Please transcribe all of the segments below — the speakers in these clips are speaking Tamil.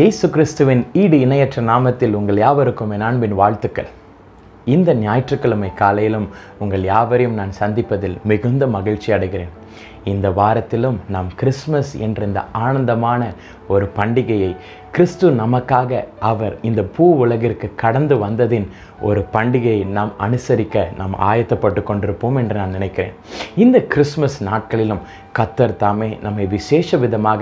இயேசு கிறிஸ்துவின் ஈடு இணையற்ற நாமத்தில் உங்கள் யாவருக்கும் என் அன்பின் வாழ்த்துக்கள். இந்த ஞாயிற்றுக்கிழமை காலையிலும் உங்கள் யாவரையும் நான் சந்திப்பதில் மிகுந்த மகிழ்ச்சி அடைகிறேன். இந்த வாரத்திலும் நாம் கிறிஸ்மஸ் என்ற இந்த ஆனந்தமான ஒரு பண்டிகையை கிறிஸ்து நமக்காக அவர் இந்த பூ உலகிற்கு கடந்து வந்ததின் ஒரு பண்டிகையை நாம் அனுசரிக்க நாம் ஆயத்தப்பட்டு கொண்டிருப்போம் என்று நான் நினைக்கிறேன். இந்த கிறிஸ்மஸ் நாட்களிலும் கர்த்தர் தாமே நம்மை விசேஷ விதமாக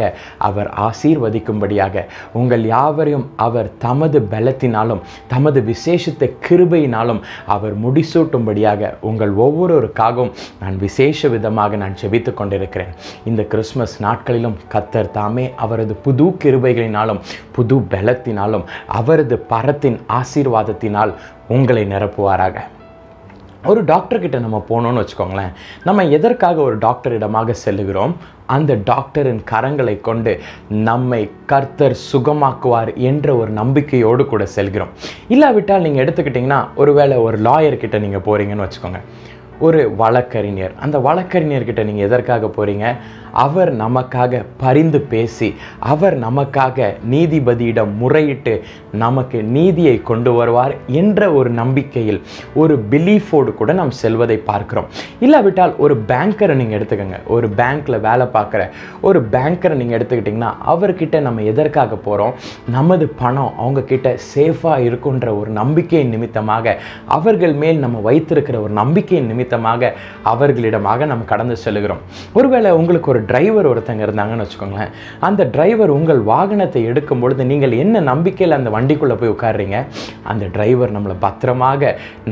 அவர் ஆசீர்வதிக்கும்படியாக உங்கள் யாவரையும் அவர் தமது பலத்தினாலும் தமது விசேஷத்தை கிருபையினாலும் அவர் முடிசூட்டும்படியாக உங்கள் ஒவ்வொருவருக்காகவும் நான் விசேஷ விதமாக நான் ஜெபித்து கொண்டிருக்கிறேன். இந்த கிறிஸ்மஸ் நாட்களிலும் கர்த்தர் தாமே அவரது புது கிருபைகளினாலும் புது பலத்தினாலும் அவரது பரத்தின் ஆசீர்வாதத்தினால் உங்களை நிரப்புவாராக. ஒரு டாக்டர்கிட்ட நம்ம போனோம்னு வச்சுக்கோங்களேன். நம்ம எதற்காக ஒரு டாக்டரிடமாக செல்லுகிறோம்? அந்த டாக்டரின் கரங்களை கொண்டு நம்மை கர்த்தர் சுகமாக்குவார் என்ற ஒரு நம்பிக்கையோடு கூட செல்கிறோம். இல்லாவிட்டால் நீங்கள் எடுத்துக்கிட்டிங்கன்னா, ஒருவேளை ஒரு லாயர்கிட்ட நீங்கள் போகிறீங்கன்னு வச்சுக்கோங்க, ஒரு வழக்கறிஞர். அந்த வழக்கறிஞர்கிட்ட நீங்கள் எதற்காக போகிறீங்க? அவர் நமக்காக பரிந்து பேசி அவர் நமக்காக நீதிபதியிடம் முறையிட்டு நமக்கு நீதியை கொண்டு வருவார் என்ற ஒரு நம்பிக்கையில் ஒரு பிலீஃபோடு கூட நாம் செல்வதை பார்க்கிறோம். இல்லாவிட்டால் ஒரு பேங்கரை நீங்கள் எடுத்துக்கோங்க, ஒரு பேங்க்கில் வேலை பார்க்குற ஒரு பேங்கரை நீங்கள் எடுத்துக்கிட்டிங்கன்னா, அவர்கிட்ட நம்ம எதற்காக போகிறோம்? நமது பணம் அவங்கக்கிட்ட சேஃபாக இருக்குன்ற ஒரு நம்பிக்கையின் நிமித்தமாக, அவர்கள் மேல் நம்ம வைத்திருக்கிற ஒரு நம்பிக்கையின் நிமித்தமாக அவர்களிடமாக நாம் கடந்து செல்கிறோம். ஒருவேளை உங்களுக்கு ஒரு டிரைவர் ஒருத்தங்க இருந்தாங்கன்னு வச்சுக்கோங்களேன். அந்த டிரைவர் உங்கள் வாகனத்தை எடுக்கும் பொழுது நீங்கள் என்ன நம்பிக்கையில் அந்த வண்டிக்குள்ளே போய் உட்காடுறீங்க? அந்த டிரைவர் நம்மளை பத்திரமாக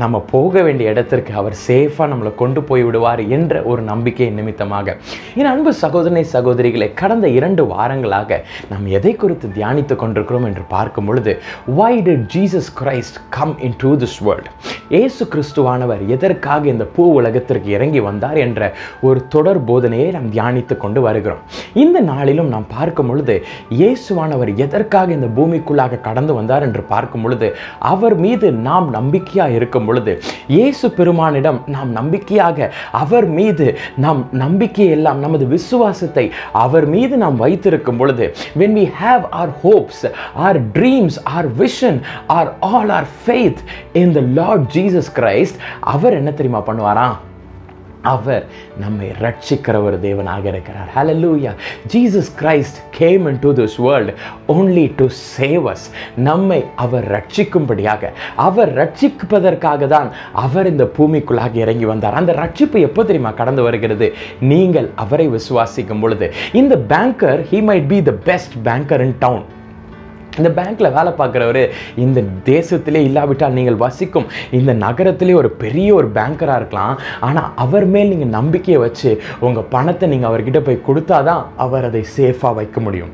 நம்ம போக வேண்டிய இடத்திற்கு அவர் சேஃபாக நம்மளை கொண்டு போய் விடுவார் என்ற ஒரு நம்பிக்கை நிமித்தமாக. என் அன்பு சகோதரனை சகோதரிகளை, கடந்த 2 வாரங்களாக நாம் எதை குறித்து தியானித்து கொண்டிருக்கிறோம் என்று பார்க்கும் பொழுது, Why did Jesus Christ come into this world? ஏசு கிறிஸ்துவானவர் எதற்காக இந்த பூ உலகத்திற்கு இறங்கி வந்தார் என்ற ஒரு தொடர் போதனையை நாம் தியானித்து கொண்டு வருகிறோம். இந்த நாளிலும் நாம் பார்க்கும் பொழுது, இயேசுவானவர் எதற்காக இந்த பூமிக்குள்ளாக கடந்து வந்தார் என்று பார்க்கும் பொழுது, அவர் மீது நாம் நம்பிக்கையாக இருக்கும் பொழுது, இயேசு பெருமானிடம் நாம் நம்பிக்கையாக அவர் மீது நாம் நம்பிக்கை எல்லாம் நமது விசுவாசத்தை அவர் மீது நாம் வைத்திருக்கும் பொழுது, when we have our hopes, our dreams, our vision, our faith in the Lord Jesus Christ, அவர் என்ன தெரியுமா பண்ணுவாரா? அவர் நம்மை ரட்சிக்கிற ஒரு தேவனாக இருக்கிறார். ஹalleluya. Jesus Christ came into this world only to save us. நம்மை அவர் ரட்சிக்கும்படியாக, அவர் ரட்சிப்பதற்காக தான் அவர் இந்த பூமிக்குள்ளாக இறங்கி வந்தார். அந்த ரட்சிப்பு எப்போ தெரியுமா கடந்து வருகிறது? நீங்கள் அவரை விசுவாசிக்கும் பொழுது. இந்த banker, he might be the best banker in town. இந்த பேங்க்கில் வேலை பார்க்குறவர் இந்த தேசத்திலே இல்லாவிட்டால் நீங்கள் வசிக்கும் இந்த நகரத்திலே ஒரு பெரிய ஒரு பேங்கராக இருக்கலாம். ஆனால் அவர் மேல் நீங்கள் நம்பிக்கையை வச்சு உங்கள் பணத்தை நீங்கள் அவர்கிட்ட போய் கொடுத்தா தான் அவர் அதை சேஃபாக வைக்க முடியும்.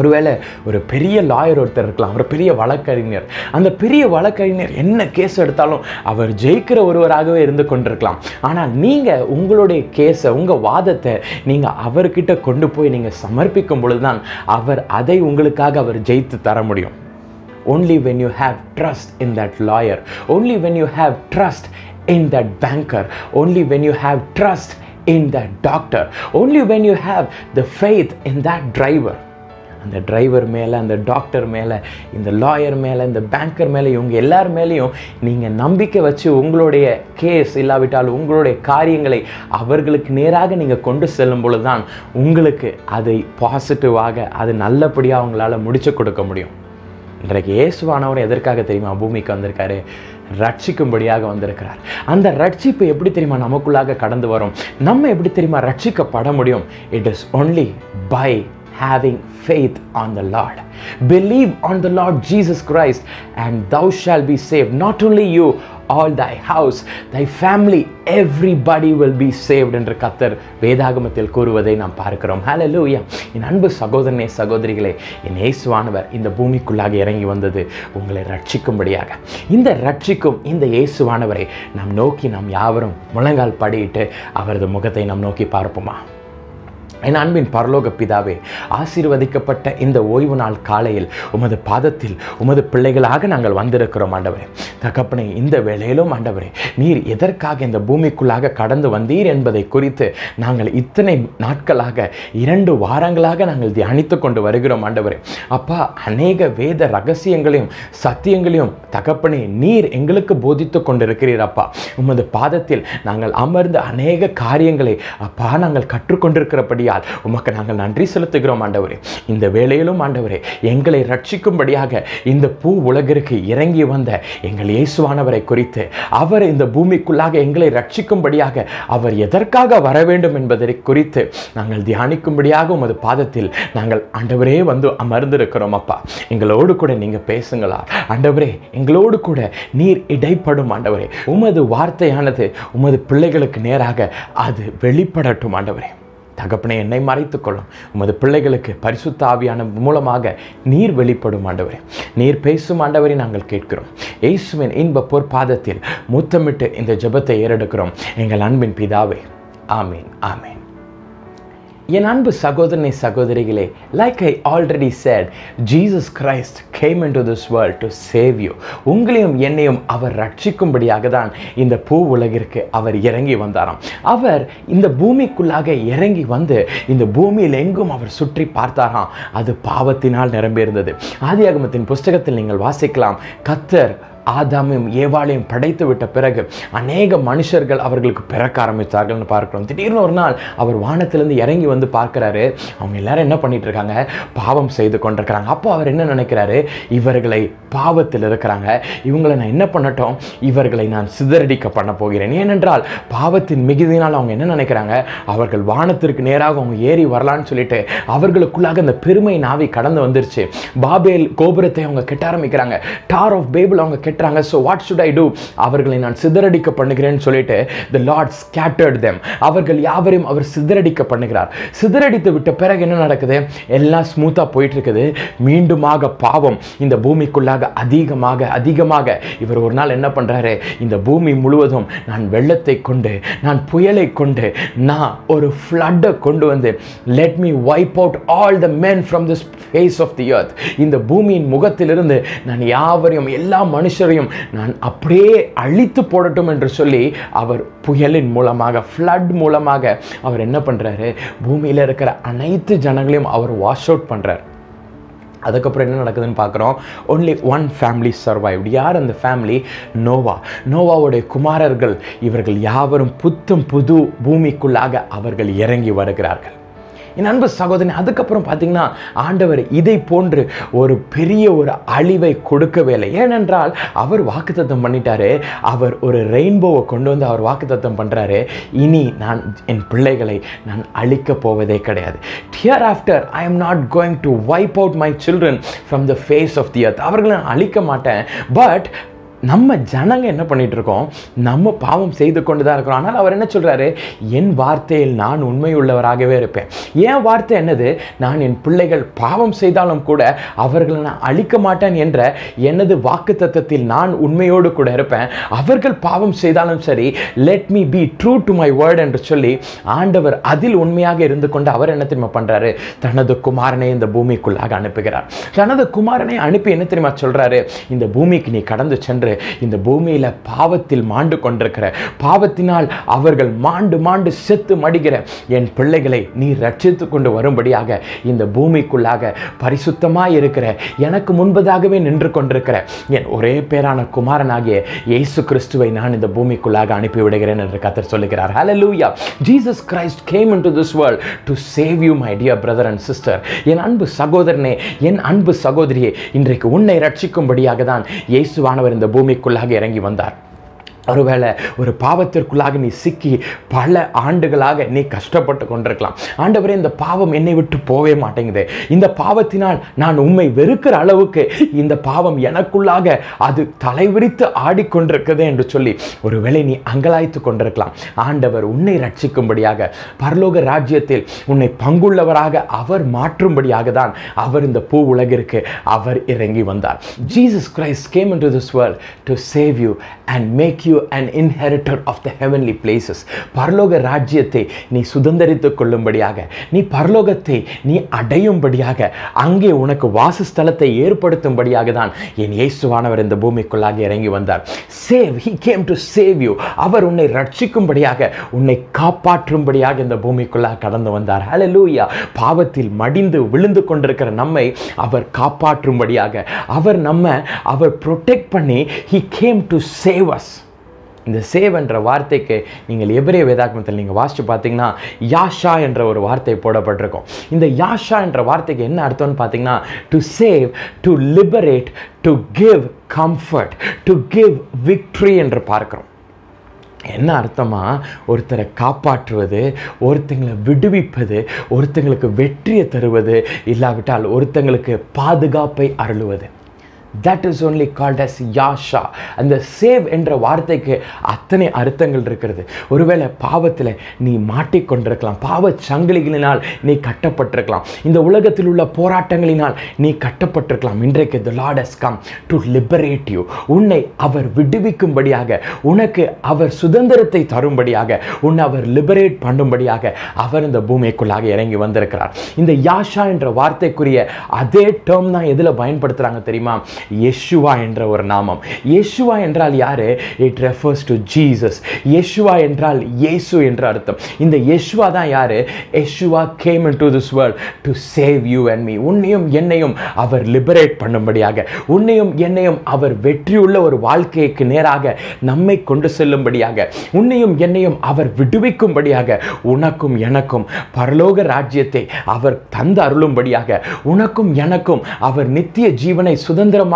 ஒருவேளை ஒரு பெரிய லாயர் ஒருத்தர் இருக்கலாம், ஒரு பெரிய வழக்கறிஞர். அந்த பெரிய வழக்கறிஞர் என்ன கேஸ் எடுத்தாலும் அவர் ஜெயிக்கிற ஒருவராகவே இருந்து கொண்டிருக்கலாம். ஆனால் நீங்கள் உங்களுடைய கேஸை, உங்கள் வாதத்தை நீங்கள் அவர்கிட்ட கொண்டு போய் நீங்கள் சமர்ப்பிக்கும் பொழுதுதான் அவர் அதை உங்களுக்காக அவர் ஜெயித்து தர முடியும். Only when you have trust in that lawyer, only when you have trust in that banker, only when you have trust in that doctor, only when you have the faith in that driver. அந்த டிரைவர் மேலே, அந்த டாக்டர் மேலே, இந்த லாயர் மேலே, இந்த பேங்கர் மேலே, இவங்க எல்லார் மேலேயும் நீங்கள் நம்பிக்கை வச்சு உங்களுடைய கேஸ் இல்லாவிட்டால் உங்களுடைய காரியங்களை அவர்களுக்கு நேராக நீங்கள் கொண்டு செல்லும் பொழுது தான் உங்களுக்கு அதை பாசிட்டிவாக, அது நல்லபடியாக உங்களால் முடிச்சு கொடுக்க முடியும். இன்றைக்கு இயேசுவானவர் எதற்காக தெரியுமா பூமிக்கு வந்திருக்காரு? ரட்சிக்கும்படியாக வந்திருக்கிறார். அந்த ரட்சிப்பு எப்படி தெரியுமா நமக்குள்ளாக கடந்து வரும்? நம்ம எப்படி தெரியுமா ரட்சிக்கப்பட முடியும்? It is only by having faith on the Lord. Believe on the Lord Jesus Christ and thou shalt be saved. Not only you, all thy house, thy family, everybody will be saved என்று கர்த்தர் வேதாகமத்தில் கூறுவதை நாம் பார்க்கிறோம். ஹalleluya. என் அன்பு சகோதரனே சகோதரிகளே, என் இயேசுவானவர் இந்த பூமிக்குள்ளாக இறங்கி வந்தது உங்களை ரட்சிக்கும்படியாக. இந்த ரட்சிக்கும் இந்த இயேசுவானவரை நாம் நோக்கி நாம் யாவரும் முழங்கால் படியிட்டு அவரது முகத்தை நாம் நோக்கி பார்ப்போமா? என் அன்பின் பரலோக பிதாவே, ஆசீர்வதிக்கப்பட்ட இந்த ஓய்வு நாள் காலையில் உமது பாதத்தில் உமது பிள்ளைகளாக நாங்கள் வந்திருக்கிறோம் ஆண்டவரே. தகப்பனே, இந்த வேளையிலும் ஆண்டவரே, நீர் எதற்காக இந்த பூமிக்குள்ளாக கடந்து வந்தீர் என்பதை குறித்து நாங்கள் இத்தனை நாட்களாக 2 வாரங்களாக நாங்கள் தியானித்து கொண்டு வருகிறோம் ஆண்டவரே. அப்பா, அநேக வேத ரகசியங்களையும் சத்தியங்களையும் தகப்பனே நீர் எங்களுக்கு போதித்து கொண்டிருக்கிறீர் அப்பா. உமது பாதத்தில் நாங்கள் அமர்ந்து அநேக காரியங்களை அப்பா நாங்கள் கற்றுக்கொண்டிருக்கிறபடியா உமக்கு நாங்கள் நன்றி செலுத்துகிறோம் ஆண்டவரே. இந்த வேளையிலும் ஆண்டவரே, எங்களை ரட்சிக்கும்படியாக இந்த பூ உலகிற்கு இறங்கி வந்த எங்கள் இயேசுவானவரை குறித்து, அவர் இந்த பூமிக்குள்ளாக எங்களை ரட்சிக்கும்படியாக அவர் எதற்காக வர வேண்டும் என்பதை குறித்து நாங்கள் தியானிக்கும்படியாக உமது பாதத்தில் நாங்கள் ஆண்டவரே வந்து அமர்ந்திருக்கிறோம் அப்பா. எங்களோடு கூட நீங்க பேசுங்களா ஆண்டவரே, எங்களோடு கூட நீர் இடைப்படும் ஆண்டவரே. உமது வார்த்தையானது உமது பிள்ளைகளுக்கு நேராக அது வெளிப்படட்டும் ஆண்டவரே. தகப்பனே, என்னை மறைத்துக்கொள்ளும், உமது பிள்ளைகளுக்கு பரிசுத்த ஆவியான மூலமாக நீர் வெளிப்படும் ஆண்டவரே. நீர் பேசும் ஆண்டவரை நாங்கள் கேட்கிறோம். இயேசுவின் இன்ப பொற்பாதத்தில் முத்தமிட்டு இந்த ஜெபத்தை ஏறெடுக்கிறோம் எங்கள் அன்பின் பிதாவே. ஆமீன், ஆமீன். என் அன்பு சகோதரனை சகோதரிகளே, like I already said, Jesus Christ came into this world to save you. உங்களையும் என்னையும் அவர் ரட்சிக்கும்படியாக தான் இந்த பூ உலகிற்கு அவர் இறங்கி வந்தாராம். அவர் இந்த பூமிக்குள்ளாக இறங்கி வந்து இந்த பூமியில் எங்கும் அவர் சுற்றி பார்த்தாராம். அது பாவத்தினால் நிரம்பியிருந்தது. ஆதியாகமத்தின் புஸ்தகத்தில் நீங்கள் வாசிக்கலாம், கர்த்தர் ஆதாமையும் ஏவாளையும் படைத்து விட்ட பிறகு அநேக மனுஷர்கள் அவர்களுக்கு பிறக்க ஆரம்பித்தார்கள்னு பார்க்கிறோம். திடீர்னு ஒரு நாள் அவர் வானத்திலிருந்து இறங்கி வந்து பார்க்குறாரு, அவங்க எல்லாரும் என்ன பண்ணிட்டு இருக்காங்க, பாவம் செய்து கொண்டிருக்கிறாங்க. அப்போ அவர் என்ன நினைக்கிறாரு, இவர்களை பாவத்தில் இருக்கிறாங்க, இவங்களை நான் என்ன பண்ணட்டும், இவர்களை நான் சிதறடிக்க பண்ண போகிறேன். ஏனென்றால் பாவத்தின் மிகுதியினால் அவங்க என்ன நினைக்கிறாங்க, அவர்கள் வானத்திற்கு நேராக அவங்க ஏறி வரலான்னு சொல்லிட்டு அவர்களுக்குள்ளாக அந்த பெருமை நாவி கடந்து வந்துருச்சு. பாபேல் கோபுரத்தை அவங்க கெட்ட ஆரம்பிக்கிறாங்க, டார் ஆஃப் பேபிள் அவங்க கேட்டாங்க. So what should I do? அவர்களை நான் சிதறடிக்க பண்ணுகிறேன்னு சொல்லிட்டு the Lord scattered them. அவர்கள் யாவரையும் அவர் சிதறடிக்க பண்ணுகிறார். சிதறடித்து விட்ட பிறகு என்ன நடக்குது, எல்லாம் ஸ்மூத்தாக போயிட்டு இருக்குது. மீண்டுமாக பாவம் இந்த பூமிக்குள்ளாக அதிகமாக இவர் ஒரு நாள் என்ன பண்ணுறாரு, இந்த பூமி முழுவதும் நான் வெள்ளத்தை கொண்டு, நான் புயலை கொண்டு, நான் ஒரு ஃப்ளட்டை கொண்டு வந்து let me wipe out all the men from this face of the earth. இந்த பூமியின் முகத்திலிருந்து நான் யாவரையும், எல்லா மனுஷ நான் அப்படியே அழித்து போடட்டும் என்று சொல்லி அவர் புயலின் மூலமாக, ஃப்ளட் மூலமாக அவர் என்ன பண்றாரு, பூமியில இருக்கிற அனைத்து ஜனங்களையும் அவர் வாஷ் அவுட் பண்றார். அதுக்கப்புறம் என்ன நடக்குதுன்னு பார்க்குறோம். Only one family survived. யார் அந்த ஃபேமிலி? நோவா. நோவாவுடைய குமாரர்கள் இவர்கள் யாவரும் புத்தம் புது பூமிக்குள்ளாக அவர்கள் இறங்கி வருகிறார்கள். என் அன்பு சகோதரன், அதுக்கப்புறம் பார்த்தீங்கன்னா ஆண்டவர் இதை போன்று ஒரு பெரிய ஒரு அழிவை கொடுக்கவே இல்லை. ஏனென்றால் அவர் வாக்குத்தத்தம் பண்ணிட்டாரு. அவர் ஒரு ரெயின்போவை கொண்டு வந்து அவர் வாக்குத்தத்தம் பண்ணுறாரு, இனி நான் என் பிள்ளைகளை நான் அழிக்க போவதே கிடையாது. Dear after I am not going to wipe out my children from the face of the earth. அவர்களை நான் அழிக்க மாட்டேன். பட் நம்ம ஜனங்க என்ன பண்ணிட்டு இருக்கோம், நம்ம பாவம் செய்து கொண்டு தான் இருக்கிறோம். ஆனால் அவர் என்ன சொல்றாரு, என் வார்த்தையில் நான் உண்மை உள்ளவராகவே இருப்பேன். என் வார்த்தை என்னது, நான் என் பிள்ளைகள் பாவம் செய்தாலும் கூட அவர்களை நான் அழிக்க மாட்டேன் என்ற எனது வாக்கு தத்தத்தில் நான் உண்மையோடு கூட இருப்பேன். அவர்கள் பாவம் செய்தாலும் சரி, let me be true to my word என்று சொல்லி ஆண்டவர் அதில் உண்மையாக இருந்து கொண்டு அவர் என்ன தெரியுமா பண்றாரு, தனது குமாரனை இந்த பூமிக்குள்ளாக அனுப்புகிறார். தனது குமாரனை அனுப்பி என்ன தெரியுமா சொல்றாரு, இந்த பூமிக்கு நீ கடந்து சென்று இந்த பூமியில பாவத்தில் மாண்டு கொண்டிருக்கிற, பாவத்தினால் அவர்கள் மாண்டு செத்து மடிகிற என் பிள்ளைகளை நீ ரட்சித்து கொண்டு வரும்படியாக இந்த பூமிக்குள்ளாக பரிசுத்தமாய் இருக்கிற, எனக்கு முன்பதாகவே நின்று கொண்டிருக்கிற என் ஒரே பேரான குமாரனாகிய இயேசு கிறிஸ்துவை நான் இந்த பூமிக்குள்ளாக அனுப்பிவிடுகிறேன் என்று கர்த்தர் சொல்லுகிறார். ஹalleluya. Jesus Christ came into this world to save you, my dear brother and sister. என் அன்பு சகோதரனே, என் அன்பு சகோதரியே, இன்றைக்கு உன்னை ரட்சிக்கும்படியாக தான் இயேசுவானவர் இந்த பூமிக்குள்ளாக இறங்கி வந்தார். ஒருவேளை ஒரு பாவத்திற்குள்ளாக நீ சிக்கி பல ஆண்டுகளாக நீ கஷ்டப்பட்டு கொண்டிருக்கலாம். ஆண்டவரே, இந்த பாவம் என்னை விட்டு போவே மாட்டேங்குது, இந்த பாவத்தினால் நான் உம்மை வெறுக்கிற அளவுக்கு இந்த பாவம் எனக்குள்ளாக அது தலைவிரித்து ஆடிக்கொண்டிருக்குது என்று சொல்லி ஒருவேளை நீ அங்கலாய்த்து கொண்டிருக்கலாம். ஆண்டவர் உன்னை ரட்சிக்கும்படியாக, பரலோக ராஜ்யத்தில் உன்னை பங்குள்ளவராக அவர் மாற்றும்படியாக தான் அவர் இந்த பூ உலகிற்கு அவர் இறங்கி வந்தார். Jesus Christ came into this world to save you and make you you an inheritor of the heavenly places. Parloga Rajyate, Ni Sudandarito Kolumbadiaga, Ni Parlogate, Ni Adayum Badiaga, Ange Unaka Vasastalate, Yerpurtum Badiagadan, Yen Yesuvana in the Bumikolagi Rangi Vandar. Save, he came to save you. Our Une Ratchikum Badiaga, Une Kapatrum Badiaga in the Bumikola Kadandavandar. Hallelujah. Pavatil, Madindu, Vilundu Kondrakar Namai, our Kapatrum Badiaga, our Nama, our Protect Pane, he came to save us. இந்த சேவ் என்ற வார்த்தைக்கு நீங்கள் எபிரே வேதாகமத்தில் நீங்கள் வாசிச்சு பார்த்தீங்கன்னா யாஷா என்ற ஒரு வார்த்தை போடப்பட்டிருக்கும். இந்த யாஷா என்ற வார்த்தைக்கு என்ன அர்த்தம்னு பார்த்தீங்கன்னா to save, to liberate, to give comfort, to give victory என்று பார்க்கிறோம். என்ன அர்த்தமா ஒருத்தரை காப்பாற்றுவது, ஒருத்தங்களை விடுவிப்பது, ஒருத்தங்களுக்கு வெற்றியை தருவது, இல்லாவிட்டால் ஒருத்தங்களுக்கு பாதுகாப்பை அருளுவது. That is only called as Yasha. And the save endra vaarthaikku athane arthangal irukkirathu. Oru vela paavathile nee maatti kondirukkalam, paava sangligalinal nee kattapattirukkalam, indha ulagathil ulla porattangalinal nee kattapattirukkalam. Indrekku the Lord has come to liberate you. Unnai avar viduvikkumbadiyaga, unakku avar sudandarathai tharumbadiyaga, unna avar liberate pannumbadiyaga avar indha bhoomikkullaga irangi vandirukkarar. Indha Yasha endra vaarthaikuriya adhe term na edhila payanpaduthraanga theriyuma? Yeshua endra or namam. Yeshua endral yare, it refers to Jesus. Yeshua endral Yesu endra artham. In the Yeshua da yare, Yeshua came into this world to save you and me. Unniyum yennayum avar liberate pannumbadiyaga, unniyum yennayum avar vetri ulla or valkeyku neraga nammai kondu sellumbadiyaga, unniyum yennayum avar viduvikkumbadiyaga, unakkum enakkum paraloga rajyathai avar thandu arulumbadiyaga, unakkum enakkum avar nithiya jeevanai sudandra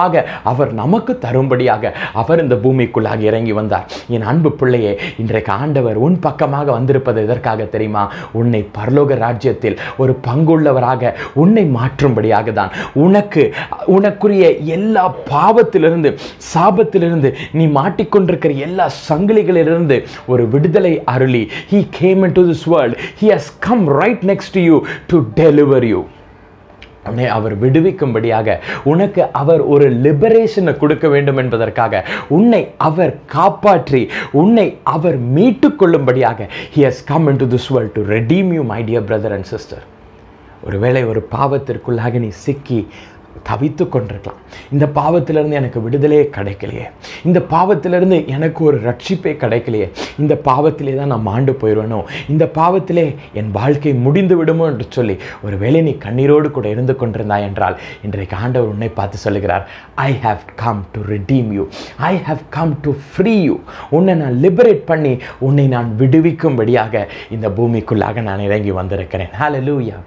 அவர் நமக்கு தரும்படியாக அவர் இந்த பூமிக்குள்ளாக இறங்கி வந்தார். என் அன்பு பிள்ளையே, இன்றைக்கு ஆண்டவர் உன் பக்கமாக வந்திருப்பது எதற்காக தெரியுமா? உன்னை பரலோக ராஜ்யத்தில் ஒரு பங்குள்ளவராக உன்னை மாற்றும்படியாக தான். உனக்குரிய எல்லா பாவத்திலிருந்து, சாபத்திலிருந்து, நீ மாட்டிக்கொண்டிருக்கிற எல்லா சங்கிலிகளிலிருந்து ஒரு விடுதலை அருளி, he came into this world, he has come right next to you to deliver you. உன்னை அவர் விடுவிக்கும்படியாக, உனக்கு அவர் ஒரு லிபரேஷனை கொடுக்க வேண்டும் என்பதற்காக, உன்னை அவர் காப்பாற்றி உன்னை அவர் மீட்டு கொள்ளும்படியாக, he has come into this world to redeem you, my dear brother and sister. ஒருவேளை ஒரு பாவத்திற்குள்ளாக நீ சிக்கி தவித்து கொண்டிருக்கலாம். இந்த பாவத்திலிருந்து எனக்கு விடுதலையே கிடைக்கலையே, இந்த பாவத்திலிருந்து எனக்கு ஒரு ரட்சிப்பே கிடைக்கலையே, இந்த பாவத்திலே தான் நான் மாண்டு போயிடுவேனோ, இந்த பாவத்திலே என் வாழ்க்கை முடிந்து விடுமோ என்று சொல்லி ஒருவேளை நீ கண்ணீரோடு கூட இருந்து கொண்டிருந்தாய் என்றால் இன்றைக்கு ஆண்டவர் உன்னை பார்த்து சொல்லுகிறார், I have come to redeem you, I have come to free you. உன்னை நான் லிபரேட் பண்ணி உன்னை நான் விடுவிக்கும்படியாக இந்த பூமிக்குள்ளாக நான் இறங்கி வந்திருக்கிறேன். ஹல்லேலூயா.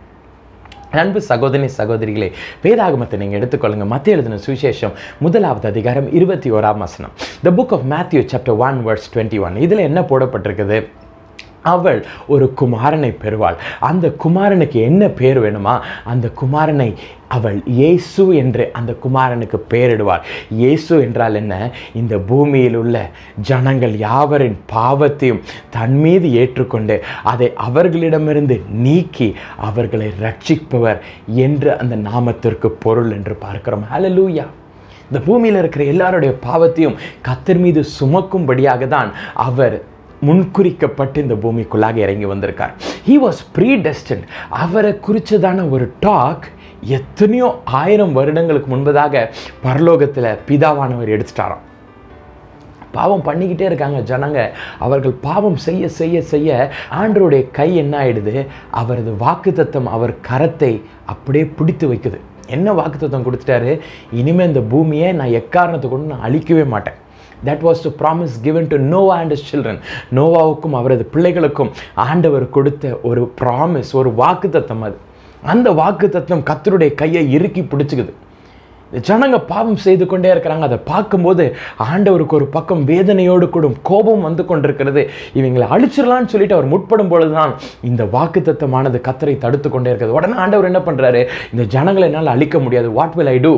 அன்பு சகோதரி சகோதரிகளே, வேதாகமத்தை நீங்கள் எடுத்துக்கொள்ளுங்க. மத்தேயு எழுதின சுவிசேஷம் 1வது அதிகாரம் 21ஆம் வசனம். The book of Matthew chapter 1 verse 21. இதில் என்ன போடப்பட்டிருக்குது? அவள் ஒரு குமாரனை பெறுவாள். அந்த குமாரனுக்கு என்ன பேர் வேணுமா, அந்த குமாரனை அவள் இயேசு என்று அந்த குமாரனுக்கு பெயரிடுவார். இயேசு என்றால் என்ன? இந்த பூமியில் உள்ள ஜனங்கள் யாவரின் பாவத்தையும் தன் மீது ஏற்றுக்கொண்டு அதை அவர்களிடமிருந்து நீக்கி அவர்களை ரட்சிப்பவர் என்று அந்த நாமத்திற்கு பொருள் என்று பார்க்கிறோம். ஹல்லேலூயா. இந்த பூமியில் இருக்கிற எல்லாருடைய பாவத்தையும் கர்த்தர் மீது சுமக்கும்படியாக தான் அவர் முன்குறிக்கப்பட்டு இந்த பூமிக்குள்ளாக இறங்கி வந்திருக்கார். He was predestined. அவரை குறிச்சதான ஒரு டாக் எத்தனையோ ஆயிரம் வருடங்களுக்கு முன்பதாக பரலோகத்தில் பிதாவானவர் எடுத்துட்டாராம். பாவம் பண்ணிக்கிட்டே இருக்காங்க ஜனங்க. அவர்கள் பாவம் செய்ய செய்ய செய்ய ஆண்டவருடைய கை என்ன ஆயிடுது? அவரது வாக்குத்தத்தம் அவர் கரத்தை அப்படியே பிடித்து வைக்குது. என்ன வாக்குத்தத்தம் கொடுத்துட்டாரு? இனிமேல் இந்த பூமியை நான் எக்காரணத்தை கொண்டு நான் அழிக்கவே மாட்டேன். That was the promise given to Noah and his children. நோவாவுக்கும் அவரது பிள்ளைகளுக்கும் ஆண்டவர் கொடுத்த ஒரு ப்ராமிஸ், ஒரு வாக்குத்தத்தம். அது அந்த வாக்குத்தத்தம் கர்த்தருடைய கையை இறுக்கி பிடிச்சுக்குது. ஜனங்க பாவம் செய்து கொண்டே இருக்கிறாங்க. அதை பார்க்கும்போது ஆண்டவருக்கு ஒரு பக்கம் வேதனையோடு கூடும் கோபம் வந்து கொண்டிருக்கிறது. இவங்களை அழிச்சிடலான்னு சொல்லிட்டு அவர் முற்படும் பொழுதுதான் இந்த வாக்குத்தத்தமானது கர்த்தரை தடுத்து கொண்டே இருக்கிறது. உடனே ஆண்டவர் என்ன பண்ணுறாரு? இந்த ஜனங்களை என்னால் அழிக்க முடியாது. What will I do?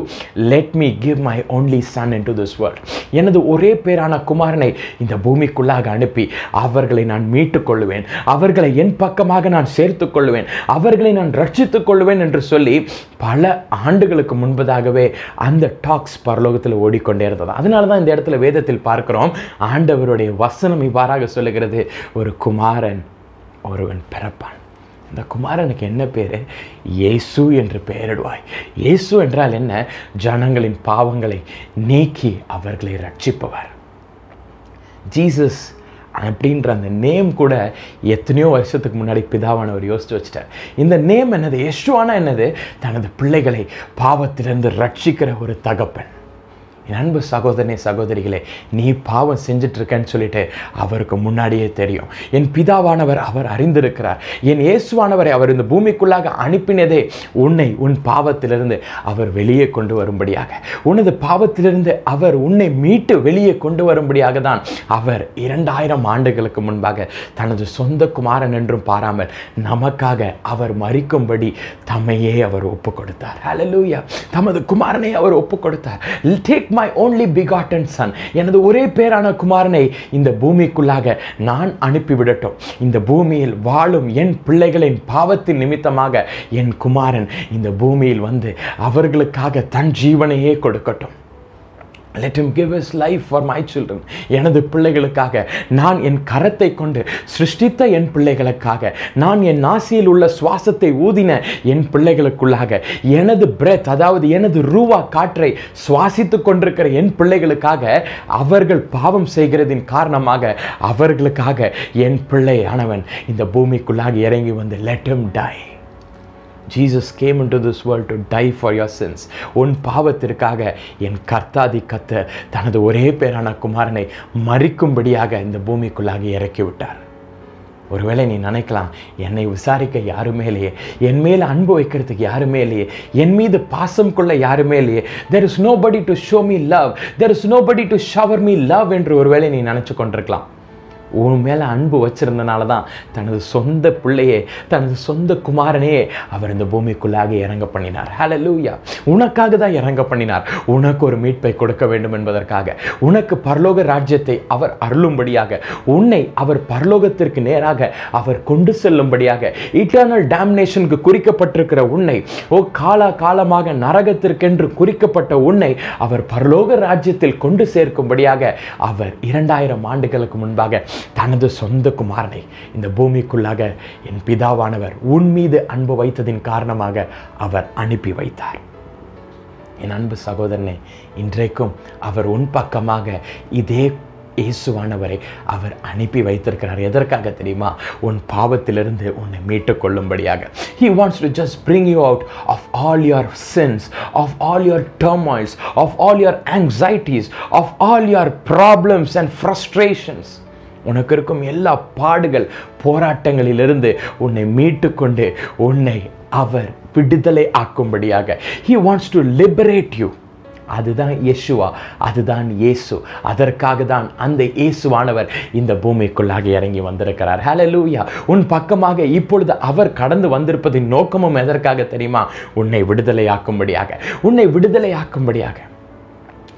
Let me give my only son in to this world. எனது ஒரே பேரான குமாரனை இந்த பூமிக்குள்ளாக அனுப்பி அவர்களை நான் மீட்டு கொள்ளுவேன், அவர்களை என் பக்கமாக நான் சேர்த்து கொள்ளுவேன், அவர்களை நான் ரட்சித்து கொள்ளுவேன் என்று சொல்லி பல ஆண்டுகளுக்கு முன்பதாகவே அந்த டாக்ஸ் பரலோகத்தில் ஓடிக்கொண்டே இருந்தது. அதனால தான் இந்த இடத்துல வேதத்தில் பார்க்கிறோம், ஆண்டவருடைய வசனம் இவ்வாறாக சொல்லுகிறது, ஒரு குமாரன் ஒருவன் பிறப்பான், அந்த குமாரனுக்கு என்ன பேர்? இயேசு என்று பெயரிடுவாய். இயேசு என்றால் என்ன? ஜனங்களின் பாவங்களை நீக்கி அவர்களை ரட்சிப்பவர். ஜீசஸ் அப்படின்ற அந்த நேம் கூட எத்தனையோ வருஷத்துக்கு முன்னாடி பிதாவானவர் யோசித்து வச்சுட்டார். இந்த நேம் என்னது? இயேசுவானா என்னது? தனது பிள்ளைகளை பாவத்திலிருந்து ரட்சிக்கிற ஒரு தகப்பன். என் அன்பு சகோதரனே சகோதரிகளே, நீ பாவம் செஞ்சிட்ருக்கன்னு சொல்லிட்டு அவருக்கு முன்னாடியே தெரியும். என் பிதாவானவர் அவர் அறிந்திருக்கிறார். என் இயேசுவானவரை அவர் இந்த பூமிக்குள்ளாக அனுப்பினதே உன்னை உன் பாவத்திலிருந்து அவர் வெளியே கொண்டு வரும்படியாக, உனது பாவத்திலிருந்து அவர் உன்னை மீட்டு வெளியே கொண்டு வரும்படியாக தான் அவர் 2000 ஆண்டுகளுக்கு முன்பாக தனது சொந்த குமாரன் என்றும் பாராமல் நமக்காக அவர் மறிக்கும்படி தம்மையே அவர் ஒப்பு கொடுத்தார். ஹல்லேலூயா! தமது குமாரனை அவர் ஒப்பு கொடுத்தார். Take My only begotten son, எனது ஒரே பேரான குமாரனை இந்த பூமிக்குள்ளாக நான் அனுப்பிவிடட்டும். இந்த பூமியில் வாழும் என் பிள்ளைகளின் பாவத்தின் நிமித்தமாக என் குமாரன் இந்த பூமியில் வந்து அவர்களுக்காக தன் ஜீவனையே கொடுக்கட்டும். Let him give his life for my children. எனது பிள்ளைகளுக்காக நான் என் கரத்தை கொண்டு சிருஷ்டித்த என் பிள்ளைகளுக்காக, நான் என் நாசியில் உள்ள சுவாசத்தை ஊதின என் பிள்ளைகளுக்குள்ளாக, எனது பிரெத் அதாவது எனது ரூவா காற்றை சுவாசித்து கொண்டிருக்கிற என் பிள்ளைகளுக்காக, அவர்கள் பாவம் செய்கிறதின் காரணமாக அவர்களுக்காக என் பிள்ளை ஆனவன் இந்த பூமிக்குள்ளாக இறங்கி வந்து let him die. Jesus came into this world to die for your sins. உன் பாவத்திற்காக என் கர்த்தாதி கர்த்தர் தனது ஒரே பேரான குமாரனை மரிக்கும்படியாக இந்த பூமிக்குள்ளாக இறக்கிவிட்டார். ஒருவேளை நீ நினைக்கலாம், என்னை விசாரிக்க யாருமே இல்லையே, என் மேலே அன்பு வைக்கிறதுக்கு யாருமே இல்லையே, என் மீது பாசம் கொள்ள யாருமே இல்லையே, there is nobody to show me love, there is nobody to shower me love என்று ஒருவேளை நீ நினச்சி கொண்டிருக்கலாம். உன் மேலே அன்பு வச்சிருந்தனால தான் தனது சொந்த பிள்ளையே, தனது சொந்த குமாரனையே அவர் இந்த பூமிக்குள்ளாக இறங்க பண்ணினார். ஹல்லேலூயா! உனக்காக தான் இறங்க பண்ணினார். உனக்கு ஒரு மீட்பை கொடுக்க வேண்டும் என்பதற்காக, உனக்கு பரலோக ராஜ்யத்தை அவர் அருளும்படியாக, உன்னை அவர் பரலோகத்திற்கு நேராக அவர் கொண்டு செல்லும்படியாக, இட்டர்னல் டாமினேஷனுக்கு குறிக்கப்பட்டிருக்கிற உன்னை, ஓ காலா காலமாக நரகத்திற்கென்று குறிக்கப்பட்ட உன்னை அவர் பரலோக ராஜ்யத்தில் கொண்டு சேர்க்கும்படியாக அவர் 2000 ஆண்டுகளுக்கு முன்பாக தனது சொந்த குமாரனை இந்த பூமிக்குள்ளாக என் பிதாவானவர் உன் மீது அன்பு வைத்ததின் காரணமாக அவர் அனுப்பி வைத்தார். என் அன்பு சகோதரனே, இன்றைக்கும் அவர் உன் பக்கமாக இதே இயேசுவானவரை அவர் அனுப்பி வைத்திருக்கிறார். எதற்காக தெரியுமா? உன் பாவத்திலிருந்து உன்னை மீட்டு கொள்ளும்படியாக. He wants to just bring you out of all your sins, of all your turmoils, of all your anxieties, of all your problems and frustrations. உனக்கு இருக்கும் எல்லா பாடுகள் போராட்டங்களிலிருந்து உன்னை மீட்டு கொண்டு உன்னை அவர் விடுதலை ஆக்கும்படியாக, He wants to liberate you. அதுதான் இயேசுவா, அதுதான் இயேசு. அதற்காக தான் அந்த இயேசுவானவர் இந்த பூமிக்குள்ளாக இறங்கி வந்திருக்கிறார். ஹல்லேலூயா! உன் பக்கமாக இப்பொழுது அவர் கடந்து வந்திருப்பதின் நோக்கமும் எதற்காக தெரியுமா? உன்னை விடுதலையாக்கும்படியாக, உன்னை விடுதலையாக்கும்படியாக.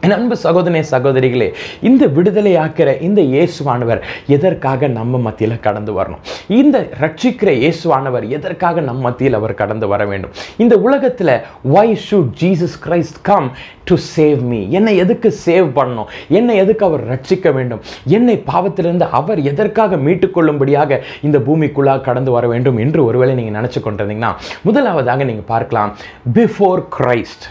என் அன்பு சகோதரனே சகோதரிகளே, இந்த விடுதலையாக்கிற இந்த இயேசுவானவர் எதற்காக நம்ம மத்தியில் கடந்து வரணும்? இந்த ரட்சிக்கிற இயேசுவானவர் எதற்காக நம்ம மத்தியில் அவர் கடந்து வர வேண்டும்? இந்த உலகத்தில் why should Jesus Christ come to save me? என்னை எதுக்கு சேவ் பண்ணணும்? என்னை எதுக்கு அவர் ரட்சிக்க வேண்டும்? என்னை பாவத்திலிருந்து அவர் எதற்காக மீட்டுக்கொள்ளும்படியாக இந்த பூமிக்குள்ளாக கடந்து வர வேண்டும் என்று ஒருவேளை நீங்கள் நினச்சி கொண்டிருந்தீங்கன்னா, முதலாவதாக நீங்கள் பார்க்கலாம், பிஃபோர் கிரைஸ்ட்,